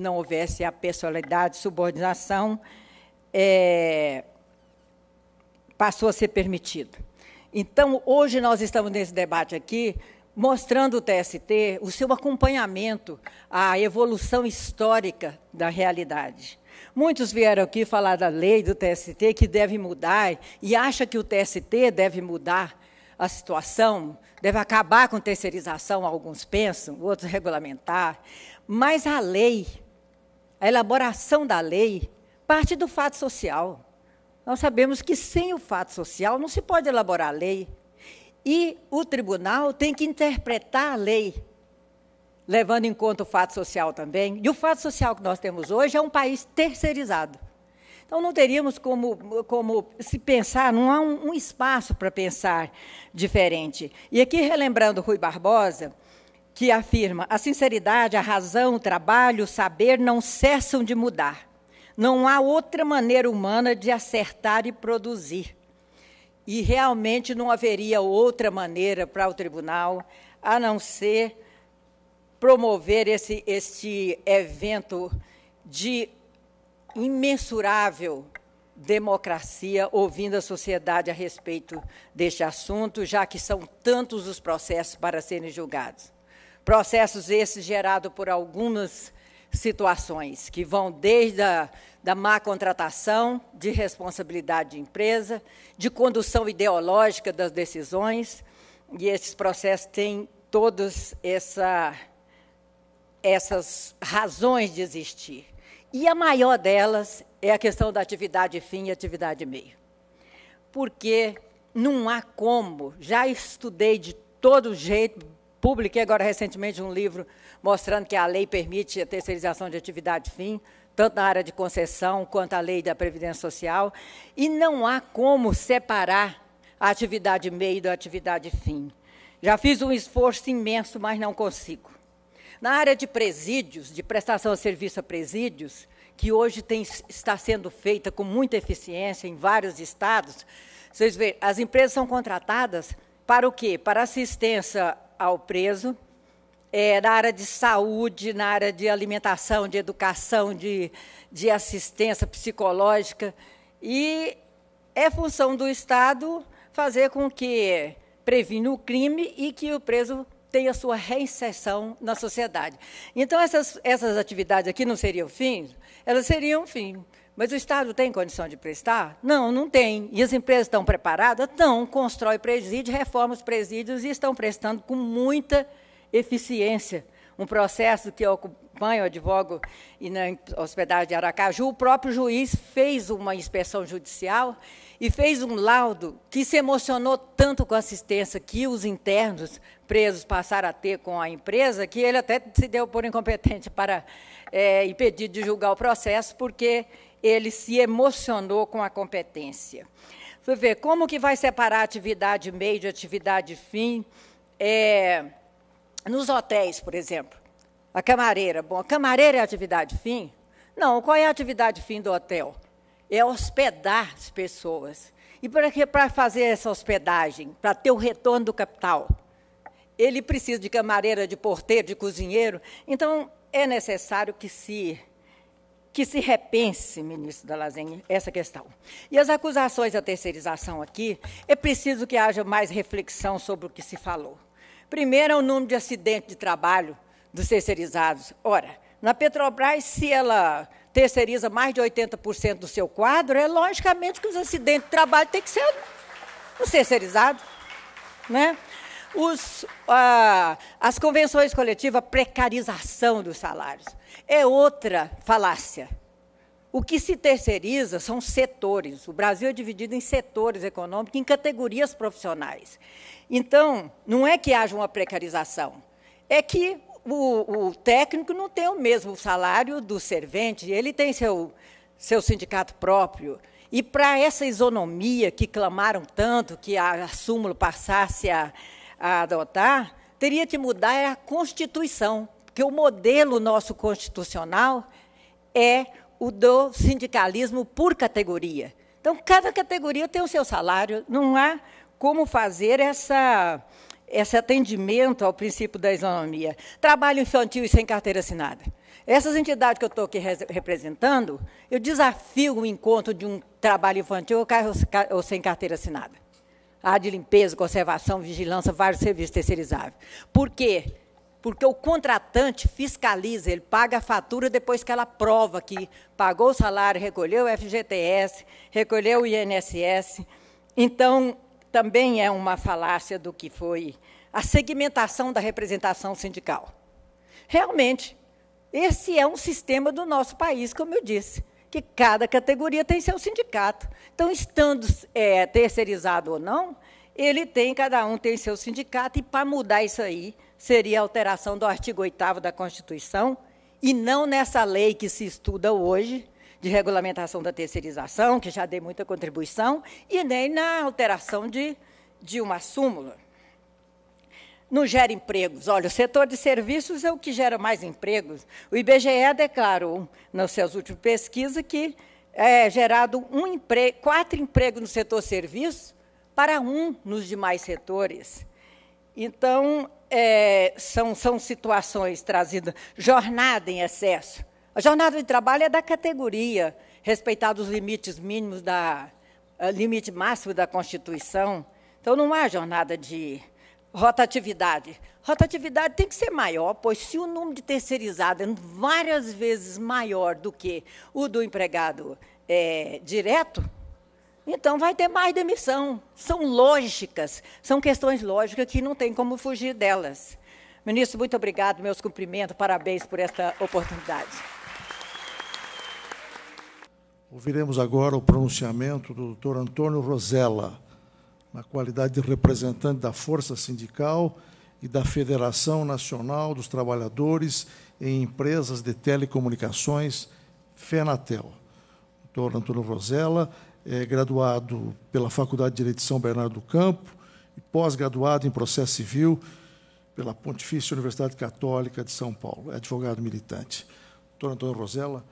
não houvesse a pessoalidade, subordinação, passou a ser permitido. Então, hoje nós estamos nesse debate aqui, mostrando o TST, o seu acompanhamento à evolução histórica da realidade. Muitos vieram aqui falar da lei do TST, que deve mudar, e acha que o TST deve mudar a situação, deve acabar com terceirização, alguns pensam, outros regulamentar. Mas a lei, a elaboração da lei, parte do fato social. Nós sabemos que, sem o fato social, não se pode elaborar a lei. E o tribunal tem que interpretar a lei, levando em conta o fato social também. E o fato social que nós temos hoje é um país terceirizado. Então, não teríamos como se pensar, não há um espaço para pensar diferente. E aqui, relembrando Rui Barbosa, que afirma, a sinceridade, a razão, o trabalho, o saber não cessam de mudar. Não há outra maneira humana de acertar e produzir. E, realmente, não haveria outra maneira para o tribunal, a não ser promover este evento de imensurável democracia, ouvindo a sociedade a respeito deste assunto, já que são tantos os processos para serem julgados. Processos esses gerados por algumas situações, que vão desde da má contratação, de responsabilidade de empresa, de condução ideológica das decisões, e esses processos têm todas essas razões de existir. E a maior delas é a questão da atividade fim e atividade meio. Porque não há como, já estudei de todo jeito, publiquei agora recentemente um livro mostrando que a lei permite a terceirização de atividade fim, tanto na área de concessão quanto a lei da Previdência Social, e não há como separar a atividade meio da atividade fim. Já fiz um esforço imenso, mas não consigo. Na área de presídios, de prestação de serviço a presídios, que hoje está sendo feita com muita eficiência em vários estados, vocês veem, as empresas são contratadas para o quê? Para assistência ao preso, na área de saúde, na área de alimentação, de educação, de assistência psicológica. E é função do Estado fazer com que previne o crime e que o preso tem a sua reinserção na sociedade. Então, essas atividades aqui não seriam fim? Elas seriam fim. Mas o Estado tem condição de prestar? Não, não tem. E as empresas estão preparadas? Não. Constrói presídio, reforma os presídios e estão prestando com muita eficiência. Um processo que eu acompanho, advogo, e na hospedagem de Aracaju, o próprio juiz fez uma inspeção judicial e fez um laudo que se emocionou tanto com a assistência que os internos presos passaram a ter com a empresa, que ele até se deu por incompetente para impedir de julgar o processo, porque ele se emocionou com a competência. Você vê, como que vai separar atividade meio de atividade fim? Nos hotéis, por exemplo, a camareira. Bom, a camareira é atividade fim? Não, qual é a atividade fim do hotel? É hospedar as pessoas. E para fazer essa hospedagem, para ter o retorno do capital, ele precisa de camareira, de porteiro, de cozinheiro. Então, é necessário que se que se repense, ministro Dallazen, essa questão. E as acusações à terceirização aqui, é preciso que haja mais reflexão sobre o que se falou. Primeiro, é o número de acidentes de trabalho dos terceirizados. Ora, na Petrobras, se ela terceiriza mais de 80% do seu quadro, é logicamente que os acidentes de trabalho têm que ser os terceirizados, né? As convenções coletivas, a precarização dos salários, é outra falácia. O que se terceiriza são setores. O Brasil é dividido em setores econômicos, em categorias profissionais. Então, não é que haja uma precarização, é que o técnico não tem o mesmo salário do servente, ele tem seu sindicato próprio. E para essa isonomia que clamaram tanto que a súmula passasse a adotar, teria que mudar a Constituição, porque o modelo nosso constitucional é o do sindicalismo por categoria. Então, cada categoria tem o seu salário, não há como fazer esse atendimento ao princípio da isonomia. Trabalho infantil e sem carteira assinada. Essas entidades que eu estou aqui representando, eu desafio o encontro de um trabalho infantil ou sem carteira assinada. A de limpeza, conservação, vigilância, vários serviços terceirizáveis. Por quê? Porque o contratante fiscaliza, ele paga a fatura depois que ela prova que pagou o salário, recolheu o FGTS, recolheu o INSS. Então, também é uma falácia do que foi a segmentação da representação sindical. Realmente, esse é um sistema do nosso país, como eu disse, que cada categoria tem seu sindicato. Então, estando terceirizado ou não, cada um tem seu sindicato, e para mudar isso aí, seria a alteração do artigo 8º da Constituição, e não nessa lei que se estuda hoje, de regulamentação da terceirização, que já dei muita contribuição, e nem na alteração de uma súmula. Não gera empregos. Olha, o setor de serviços é o que gera mais empregos. O IBGE declarou, nas suas últimas pesquisas, que é gerado 4 empregos no setor serviços para 1 nos demais setores. Então, são situações trazidas. Jornada em excesso. A jornada de trabalho é da categoria, respeitados os limites mínimos, limite máximo da Constituição. Então, não há jornada de... Rotatividade. Rotatividade tem que ser maior, pois se o número de terceirizado é várias vezes maior do que o do empregado direto, então vai ter mais demissão. São lógicas, são questões lógicas que não tem como fugir delas. Ministro, muito obrigado, meus cumprimentos, parabéns por esta oportunidade. Ouviremos agora o pronunciamento do doutor Antônio Rosella, na qualidade de representante da Força Sindical e da Federação Nacional dos Trabalhadores em Empresas de Telecomunicações, FENATTEL. Dr. Antônio Rosella é graduado pela Faculdade de Direito de São Bernardo do Campo e pós-graduado em Processo Civil pela Pontifícia Universidade Católica de São Paulo. É advogado militante. Dr. Antônio Rosella,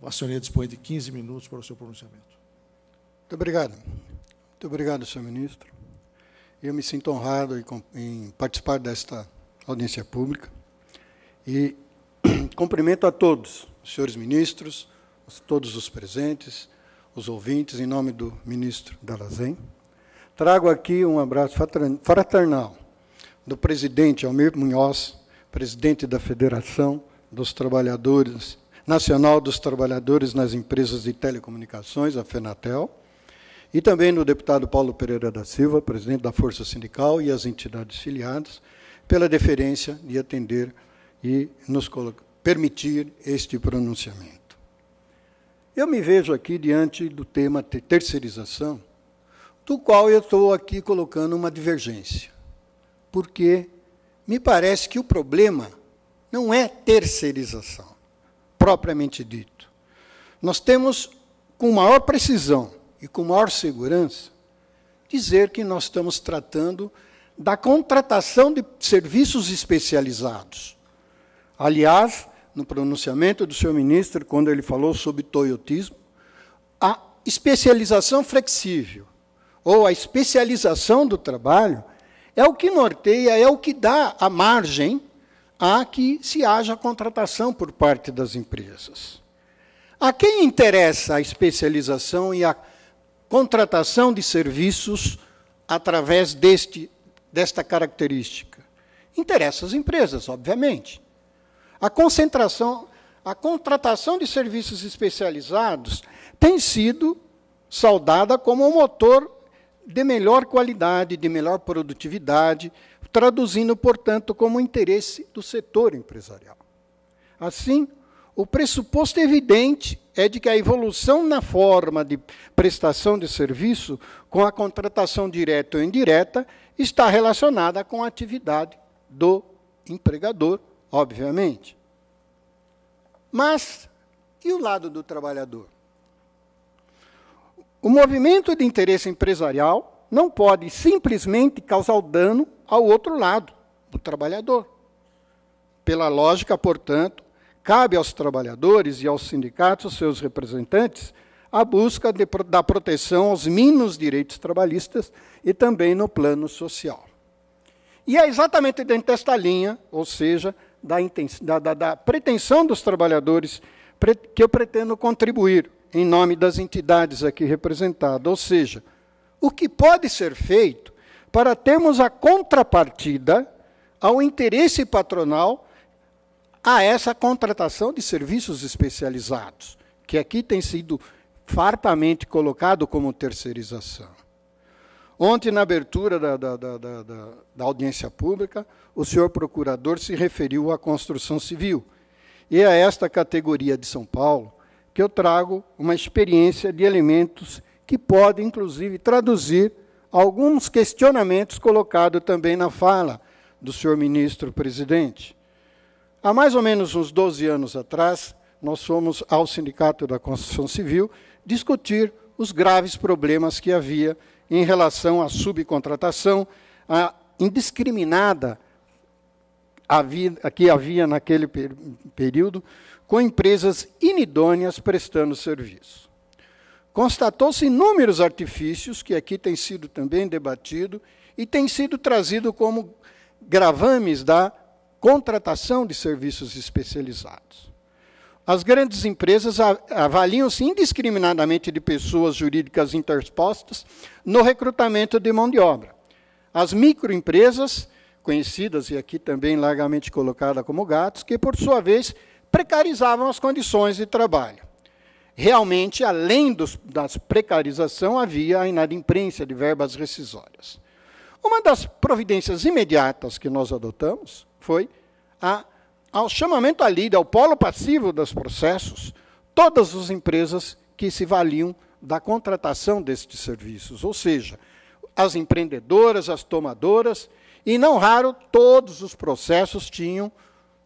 a vacioneia dispõe de 15 minutos para o seu pronunciamento. Muito obrigado. Muito obrigado, senhor ministro. Eu me sinto honrado em participar desta audiência pública e cumprimento a todos, os senhores ministros, todos os presentes, os ouvintes, em nome do ministro Dallazen. Trago aqui um abraço fraternal do presidente Almir Munhoz, presidente da Federação dos Trabalhadores Nacional dos Trabalhadores nas Empresas de Telecomunicações, a FENATTEL, e também do deputado Paulo Pereira da Silva, presidente da Força Sindical e as entidades filiadas, pela deferência de atender e nos permitir este pronunciamento. Eu me vejo aqui diante do tema terceirização, do qual eu estou aqui colocando uma divergência, porque me parece que o problema não é terceirização, propriamente dito. Nós temos, com maior precisão e com maior segurança, dizer que nós estamos tratando da contratação de serviços especializados. Aliás, no pronunciamento do senhor ministro, quando ele falou sobre toyotismo, a especialização flexível, ou a especialização do trabalho, é o que norteia, é o que dá a margem a que se haja contratação por parte das empresas. A quem interessa a especialização e a contratação de serviços através desta característica? Interessa as empresas, obviamente. A contratação de serviços especializados tem sido saudada como um motor de melhor qualidade, de melhor produtividade, traduzindo, portanto, como interesse do setor empresarial. Assim, o pressuposto evidente é de que a evolução na forma de prestação de serviço, com a contratação direta ou indireta, está relacionada com a atividade do empregador, obviamente. Mas, e o lado do trabalhador? O movimento de interesse empresarial não pode simplesmente causar dano ao outro lado, o trabalhador. Pela lógica, portanto, cabe aos trabalhadores e aos sindicatos, seus representantes, a busca da proteção aos mínimos direitos trabalhistas e também no plano social. E é exatamente dentro desta linha, ou seja, da pretensão dos trabalhadores, que eu pretendo contribuir em nome das entidades aqui representadas. Ou seja, o que pode ser feito para termos a contrapartida ao interesse patronal a essa contratação de serviços especializados, que aqui tem sido fartamente colocado como terceirização. Ontem, na abertura da audiência pública, o senhor procurador se referiu à construção civil. E é esta categoria de São Paulo que eu trago uma experiência de elementos que podem, inclusive, traduzir alguns questionamentos colocados também na fala do senhor ministro-presidente. Há mais ou menos uns 12 anos atrás, nós fomos ao Sindicato da Construção Civil discutir os graves problemas que havia em relação à subcontratação, à indiscriminada que havia naquele período, com empresas inidôneas prestando serviço. Constatou-se inúmeros artifícios, que aqui têm sido também debatido, e têm sido trazido como gravames da contratação de serviços especializados. As grandes empresas avaliam-se indiscriminadamente de pessoas jurídicas interpostas no recrutamento de mão de obra. As microempresas, conhecidas e aqui também largamente colocada como gatos, que, por sua vez, precarizavam as condições de trabalho. Realmente, além da precarização, havia a inadimplência de verbas rescisórias. Uma das providências imediatas que nós adotamos foi ao chamamento à lida, ao polo passivo dos processos, todas as empresas que se valiam da contratação destes serviços, ou seja, as empreendedoras, as tomadoras, e não raro todos os processos tinham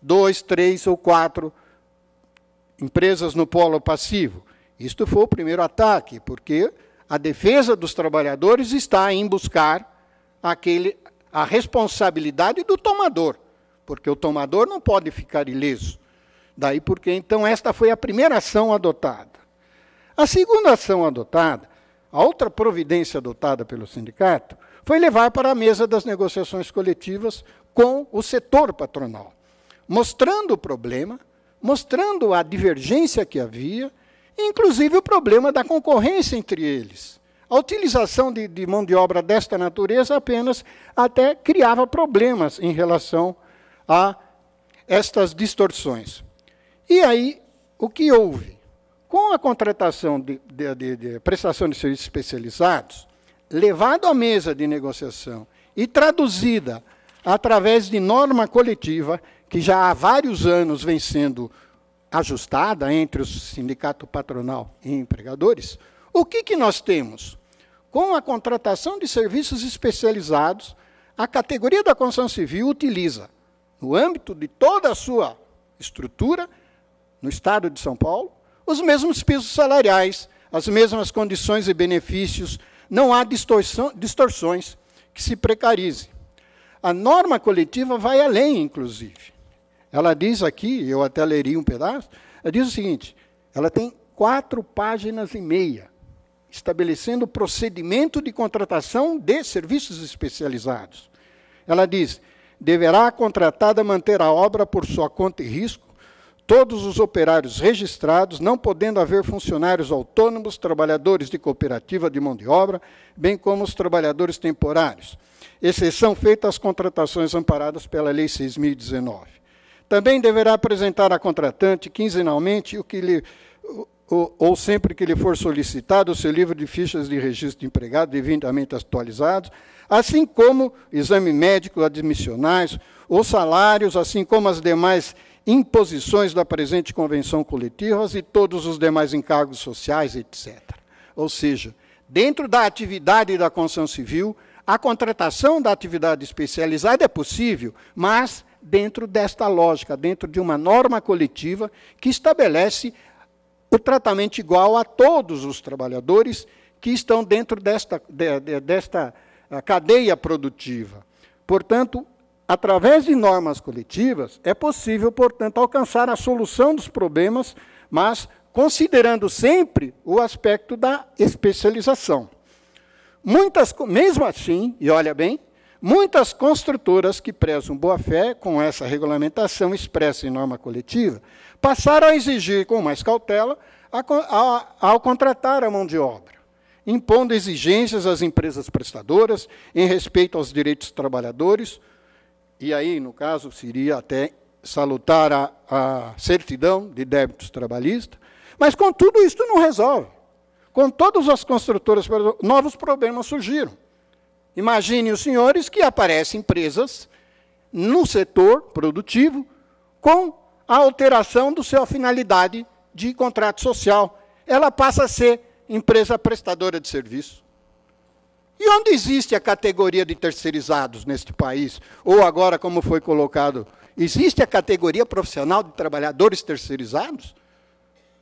2, 3 ou 4 empresas no polo passivo. Isto foi o primeiro ataque, porque a defesa dos trabalhadores está em buscar a responsabilidade do tomador, porque o tomador não pode ficar ileso. Daí porque, então, esta foi a primeira ação adotada. A segunda ação adotada, a outra providência adotada pelo sindicato, foi levar para a mesa das negociações coletivas com o setor patronal, mostrando o problema, mostrando a divergência que havia, inclusive o problema da concorrência entre eles. A utilização de mão de obra desta natureza apenas até criava problemas em relação a estas distorções. E aí, o que houve? Com a contratação de prestação de serviços especializados, levado à mesa de negociação e traduzida através de norma coletiva, que já há vários anos vem sendo ajustada entre o sindicato patronal e empregadores, o que nós temos? Com a contratação de serviços especializados, a categoria da construção civil utiliza, no âmbito de toda a sua estrutura, no Estado de São Paulo, os mesmos pisos salariais, as mesmas condições e benefícios, não há distorções que se precarize. A norma coletiva vai além, inclusive. Ela diz aqui, eu até leria um pedaço, ela diz o seguinte, ela tem 4,5 páginas, estabelecendo o procedimento de contratação de serviços especializados. Ela diz: deverá a contratada manter a obra por sua conta e risco, todos os operários registrados, não podendo haver funcionários autônomos, trabalhadores de cooperativa de mão de obra, bem como os trabalhadores temporários, exceção feita às contratações amparadas pela Lei 6.019. Também deverá apresentar à contratante, quinzenalmente, ou sempre que lhe for solicitado, o seu livro de fichas de registro de empregado devidamente atualizados, assim como exame médico, admissionais, os salários, assim como as demais imposições da presente convenção coletiva e todos os demais encargos sociais, etc. Ou seja, dentro da atividade da construção civil, a contratação da atividade especializada é possível, mas dentro desta lógica, dentro de uma norma coletiva que estabelece o tratamento igual a todos os trabalhadores que estão dentro desta cadeia produtiva. Portanto, através de normas coletivas, é possível, portanto, alcançar a solução dos problemas, mas considerando sempre o aspecto da especialização. Mesmo assim, e olha bem, muitas construtoras que prezam boa-fé com essa regulamentação expressa em norma coletiva, passaram a exigir com mais cautela ao contratar a mão de obra, impondo exigências às empresas prestadoras em respeito aos direitos dos trabalhadores. E aí, no caso, seria até salutar a certidão de débitos trabalhistas. Mas, com tudo isso, não resolve. Com todas as construtoras, novos problemas surgiram. Imaginem os senhores que aparecem empresas no setor produtivo com a alteração da sua finalidade de contrato social. Ela passa a ser empresa prestadora de serviço. E onde existe a categoria de terceirizados neste país? Ou agora, como foi colocado, existe a categoria profissional de trabalhadores terceirizados?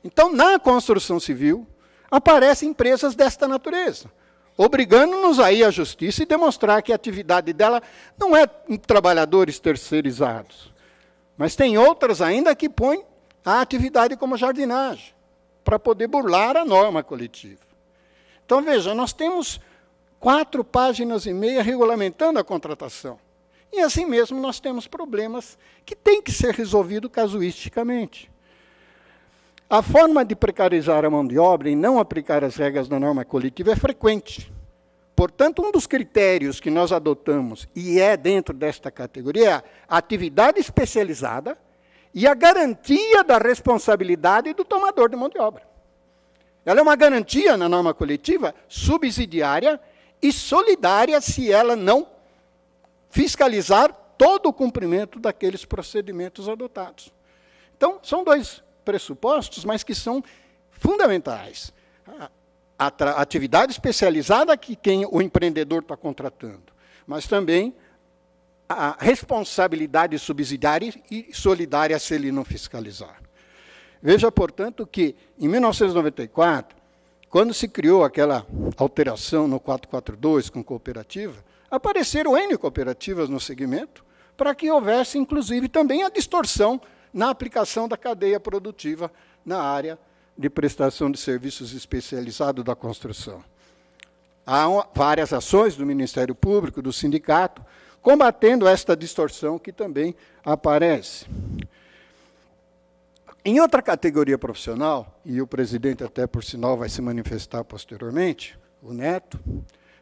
Então, na construção civil, aparecem empresas desta natureza, obrigando-nos a ir à justiça e demonstrar que a atividade dela não é trabalhadores terceirizados. Mas tem outras ainda que põem a atividade como jardinagem, para poder burlar a norma coletiva. Então, veja, nós temos 4 páginas e meia regulamentando a contratação. E, assim mesmo, nós temos problemas que têm que ser resolvidos casuisticamente. A forma de precarizar a mão de obra e não aplicar as regras da norma coletiva é frequente. Portanto, um dos critérios que nós adotamos, e é dentro desta categoria, a atividade especializada e a garantia da responsabilidade do tomador de mão de obra. Ela é uma garantia na norma coletiva subsidiária e solidária se ela não fiscalizar todo o cumprimento daqueles procedimentos adotados. Então, são 2 pressupostos, mas que são fundamentais. A atividade especializada que quem o empreendedor está contratando, mas também a responsabilidade subsidiária e solidária se ele não fiscalizar. Veja, portanto, que em 1994, quando se criou aquela alteração no 442 com cooperativa, apareceram N cooperativas no segmento para que houvesse, inclusive, também a distorção na aplicação da cadeia produtiva na área de prestação de serviços especializado da construção. Há várias ações do Ministério Público, do sindicato, combatendo esta distorção que também aparece. Em outra categoria profissional, e o presidente até, por sinal, vai se manifestar posteriormente, o Neto,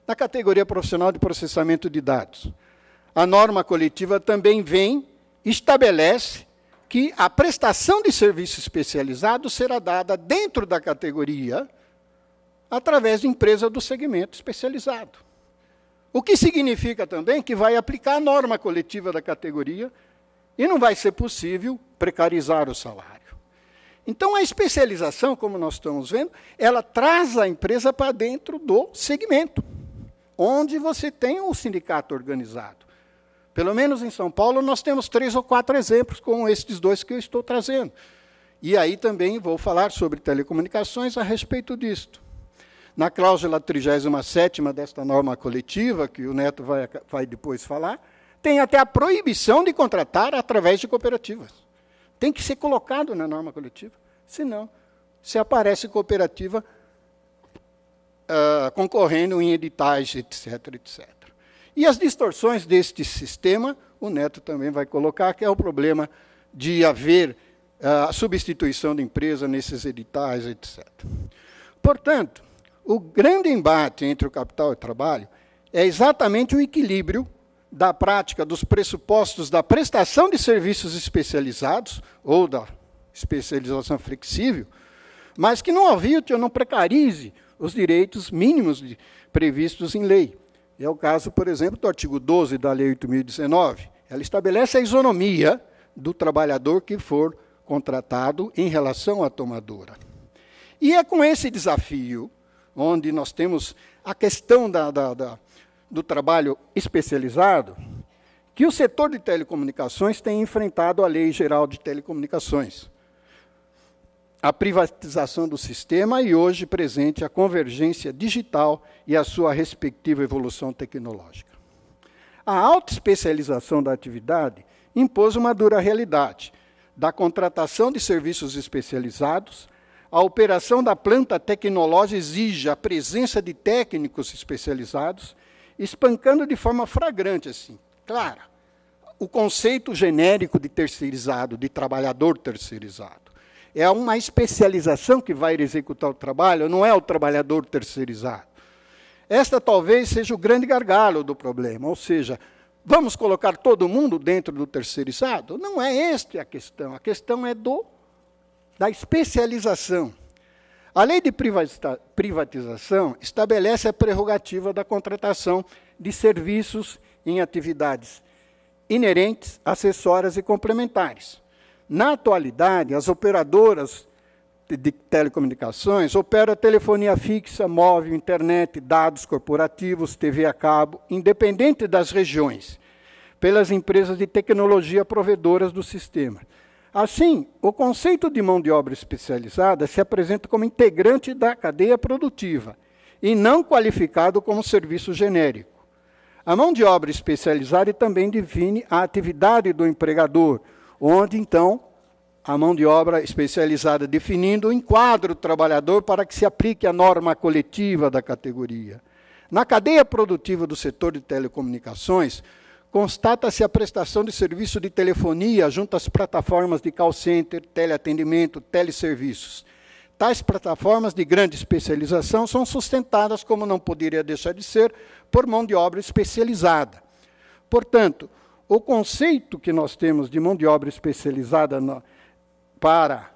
na categoria profissional de processamento de dados, a norma coletiva também estabelece que a prestação de serviço especializado será dada dentro da categoria através de empresa do segmento especializado. O que significa também que vai aplicar a norma coletiva da categoria e não vai ser possível precarizar o salário. Então, a especialização, como nós estamos vendo, ela traz a empresa para dentro do segmento, onde você tem o sindicato organizado. Pelo menos em São Paulo, nós temos 3 ou 4 exemplos, como estes 2 que eu estou trazendo. E aí também vou falar sobre telecomunicações a respeito disto. Na cláusula 37ª desta norma coletiva, que o Neto vai depois falar, tem até a proibição de contratar através de cooperativas. Tem que ser colocado na norma coletiva, senão se aparece cooperativa concorrendo em editais, etc., etc. E as distorções deste sistema, o Neto também vai colocar, que é o problema de haver a substituição de empresa nesses editais, etc. Portanto, o grande embate entre o capital e o trabalho é exatamente o equilíbrio da prática dos pressupostos da prestação de serviços especializados ou da especialização flexível, mas que não avilte ou não precarize os direitos mínimos previstos em lei. É o caso, por exemplo, do artigo 12 da Lei 8.019. Ela estabelece a isonomia do trabalhador que for contratado em relação à tomadora. E é com esse desafio, onde nós temos a questão do trabalho especializado, que o setor de telecomunicações tem enfrentado a Lei Geral de Telecomunicações, a privatização do sistema e, hoje, presente a convergência digital e a sua respectiva evolução tecnológica. A alta especialização da atividade impôs uma dura realidade, da contratação de serviços especializados, a operação da planta tecnológica exige a presença de técnicos especializados, espancando de forma flagrante, assim, clara, o conceito genérico de terceirizado, de trabalhador terceirizado. É uma especialização que vai executar o trabalho, não é o trabalhador terceirizado. Esta talvez seja o grande gargalo do problema, ou seja, vamos colocar todo mundo dentro do terceirizado? Não é esta a questão é da especialização. A lei de privatização estabelece a prerrogativa da contratação de serviços em atividades inerentes, acessórias e complementares. Na atualidade, as operadoras de telecomunicações operam telefonia fixa, móvel, internet, dados corporativos, TV a cabo, independente das regiões, pelas empresas de tecnologia provedoras do sistema. Assim, o conceito de mão de obra especializada se apresenta como integrante da cadeia produtiva e não qualificado como serviço genérico. A mão de obra especializada também define a atividade do empregador, onde, então, a mão de obra especializada definindo enquadra o trabalhador para que se aplique a norma coletiva da categoria. Na cadeia produtiva do setor de telecomunicações, constata-se a prestação de serviço de telefonia junto às plataformas de call center, teleatendimento, teleserviços. Tais plataformas de grande especialização são sustentadas, como não poderia deixar de ser, por mão de obra especializada. Portanto, o conceito que nós temos de mão de obra especializada para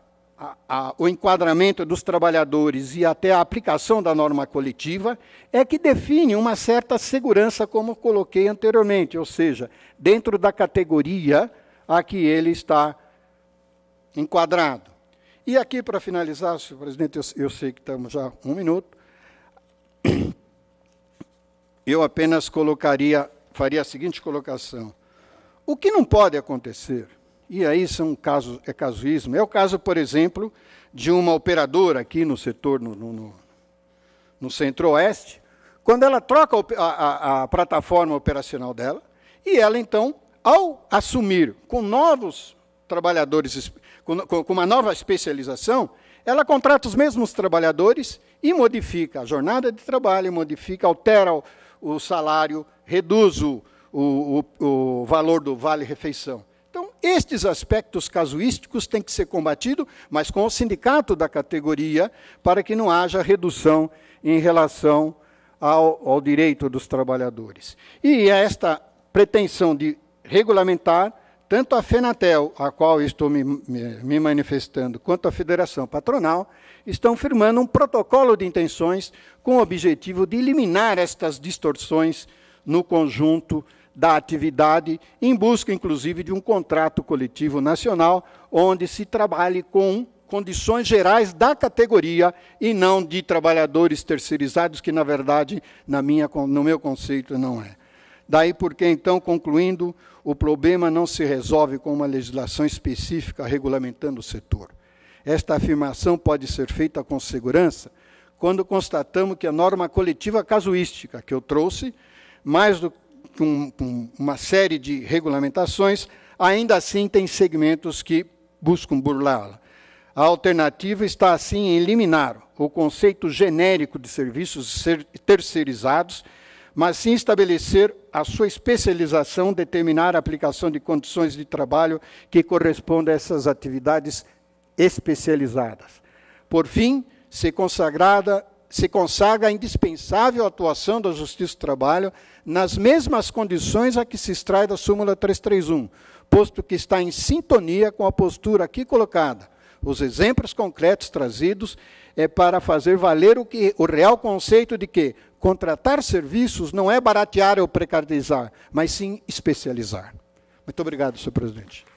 o enquadramento dos trabalhadores e até a aplicação da norma coletiva, é que define uma certa segurança, como coloquei anteriormente, ou seja, dentro da categoria a que ele está enquadrado. E aqui, para finalizar, senhor presidente, eu sei que estamos já um minuto, eu apenas faria a seguinte colocação. O que não pode acontecer... E aí é casuísmo. É o caso, por exemplo, de uma operadora aqui no setor, no Centro-Oeste, quando ela troca a plataforma operacional dela, e ela, então, ao assumir com novos trabalhadores, com uma nova especialização, ela contrata os mesmos trabalhadores e modifica a jornada de trabalho, modifica, altera o salário, reduz o valor do vale-refeição. Então, estes aspectos casuísticos têm que ser combatidos, mas com o sindicato da categoria, para que não haja redução em relação ao direito dos trabalhadores. E esta pretensão de regulamentar, tanto a FENATTEL, a qual estou me manifestando, quanto a Federação Patronal, estão firmando um protocolo de intenções com o objetivo de eliminar estas distorções no conjunto da atividade, em busca, inclusive, de um contrato coletivo nacional, onde se trabalhe com condições gerais da categoria e não de trabalhadores terceirizados, que, na verdade, no meu conceito, não é. Daí porque, então, concluindo, o problema não se resolve com uma legislação específica regulamentando o setor. Esta afirmação pode ser feita com segurança quando constatamos que a norma coletiva casuística que eu trouxe, mais do que com uma série de regulamentações, ainda assim tem segmentos que buscam burlá-la. A alternativa está, assim, em eliminar o conceito genérico de serviços terceirizados, mas sim estabelecer a sua especialização, determinar a aplicação de condições de trabalho que correspondam a essas atividades especializadas. Por fim, se consagra a indispensável atuação da Justiça do Trabalho nas mesmas condições a que se extrai da súmula 331, posto que está em sintonia com a postura aqui colocada. Os exemplos concretos trazidos é para fazer valer o real conceito de que contratar serviços não é baratear ou precarizar, mas sim especializar. Muito obrigado, senhor presidente.